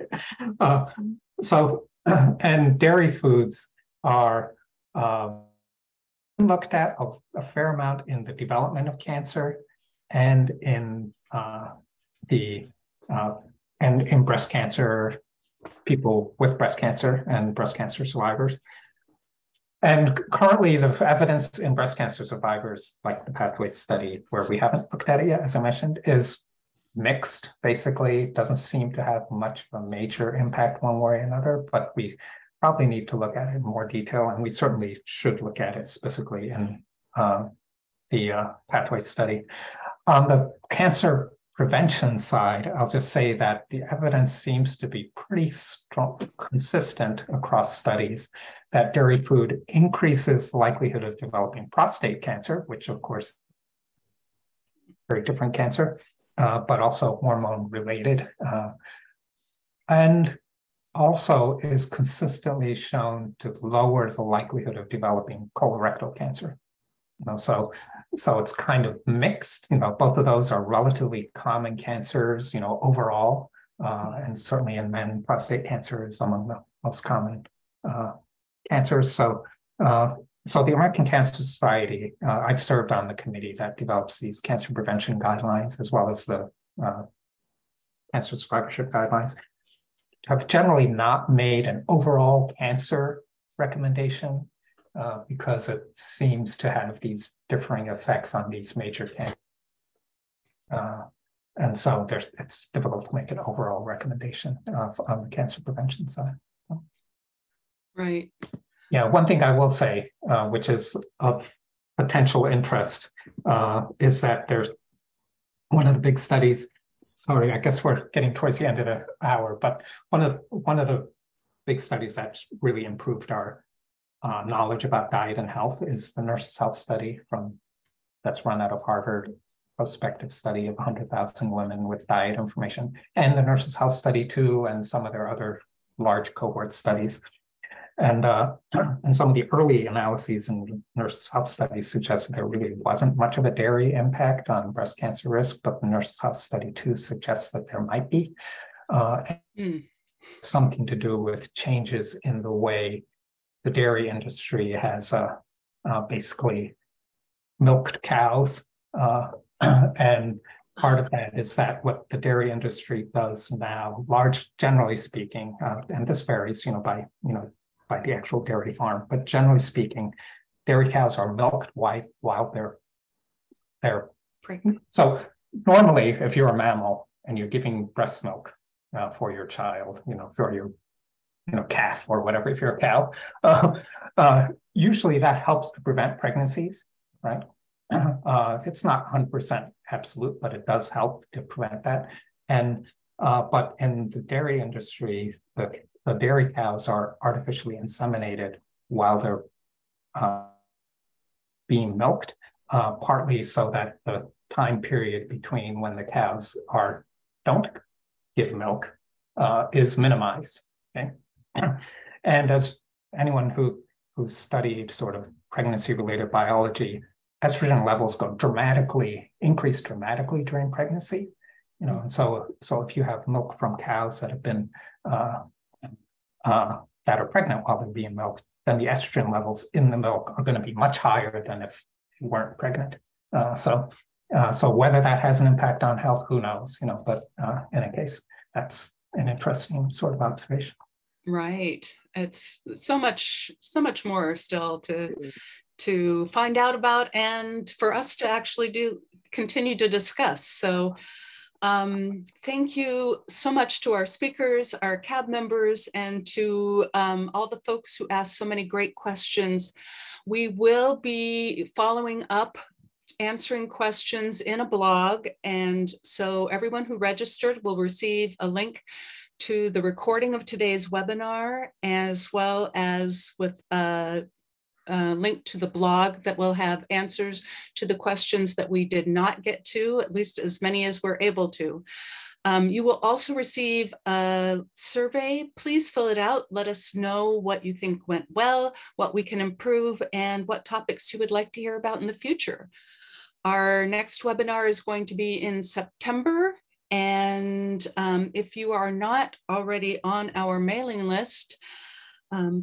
And dairy foods are looked at a fair amount in the development of cancer and in in breast cancer, people with breast cancer and breast cancer survivors. And currently, the evidence in breast cancer survivors, like the pathway study, where we haven't looked at it yet, as I mentioned, is mixed. Basically, it doesn't seem to have much of a major impact one way or another, but we probably need to look at it in more detail, and we certainly should look at it specifically in the pathway study. On the cancer prevention side, I'll just say that the evidence seems to be pretty strong, consistent across studies that dairy food increases the likelihood of developing prostate cancer, which of course is a very different cancer, but also hormone related, and also is consistently shown to lower the likelihood of developing colorectal cancer. You know, so it's kind of mixed. You know, both of those are relatively common cancers, you know, overall, and certainly in men, prostate cancer is among the most common cancers. So the American Cancer Society, I've served on the committee that develops these cancer prevention guidelines, as well as the cancer survivorship guidelines, have generally not made an overall cancer recommendation, because it seems to have these differing effects on these major cancers. And so it's difficult to make an overall recommendation on the cancer prevention side. Right. Yeah, one thing I will say, which is of potential interest, is that there's one of the big studies, sorry, I guess we're getting towards the end of the hour, but one of the big studies that really improved our knowledge about diet and health is the Nurses' Health Study that's run out of Harvard, prospective study of 100,000 women with diet information, and the Nurses' Health Study too, and some of their other large cohort studies. And some of the early analyses in Nurses' Health Study suggested there really wasn't much of a dairy impact on breast cancer risk, but the Nurses' Health Study too suggests that there might be something to do with changes in the way the dairy industry has basically milked cows. And part of that is that what the dairy industry does now, generally speaking, and this varies, by the actual dairy farm, but generally speaking, dairy cows are milked while they're pregnant. So normally, if you're a mammal and you're giving breast milk for your child, for your calf or whatever, if you're a cow, usually that helps to prevent pregnancies, right? It's not 100% absolute, but it does help to prevent that. And but in the dairy industry, the dairy cows are artificially inseminated while they're being milked, partly so that the time period between when the cows don't give milk is minimized. Okay, and as anyone who studied sort of pregnancy-related biology, estrogen levels go increase dramatically during pregnancy. And so if you have milk from cows that have been that are pregnant while they're being milked, then the estrogen levels in the milk are going to be much higher than if you weren't pregnant. So whether that has an impact on health, who knows? But in any case, that's an interesting sort of observation. Right. It's so much more still to find out about, and for us to actually continue to discuss. So thank you so much to our speakers, our CAB members, and to all the folks who asked so many great questions. We will be following up, answering questions in a blog. And so everyone who registered will receive a link to the recording of today's webinar, as well as with a link to the blog that will have answers to the questions that we did not get to, at least as many as we're able to. You will also receive a survey. Please fill it out. Let us know what you think went well, what we can improve, and what topics you would like to hear about in the future. Our next webinar is going to be in September. And if you are not already on our mailing list,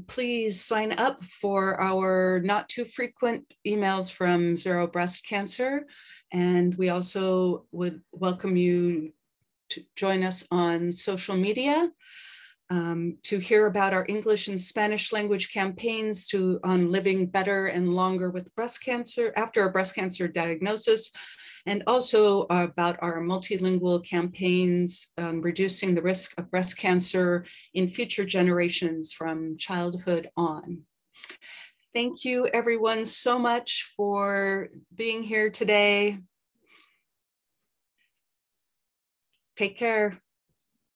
please sign up for our not too frequent emails from Zero Breast Cancer. And we also would welcome you to join us on social media to hear about our English and Spanish language campaigns on living better and longer with breast cancer after a breast cancer diagnosis, and also about our multilingual campaigns on reducing the risk of breast cancer in future generations from childhood on. Thank you everyone so much for being here today. Take care.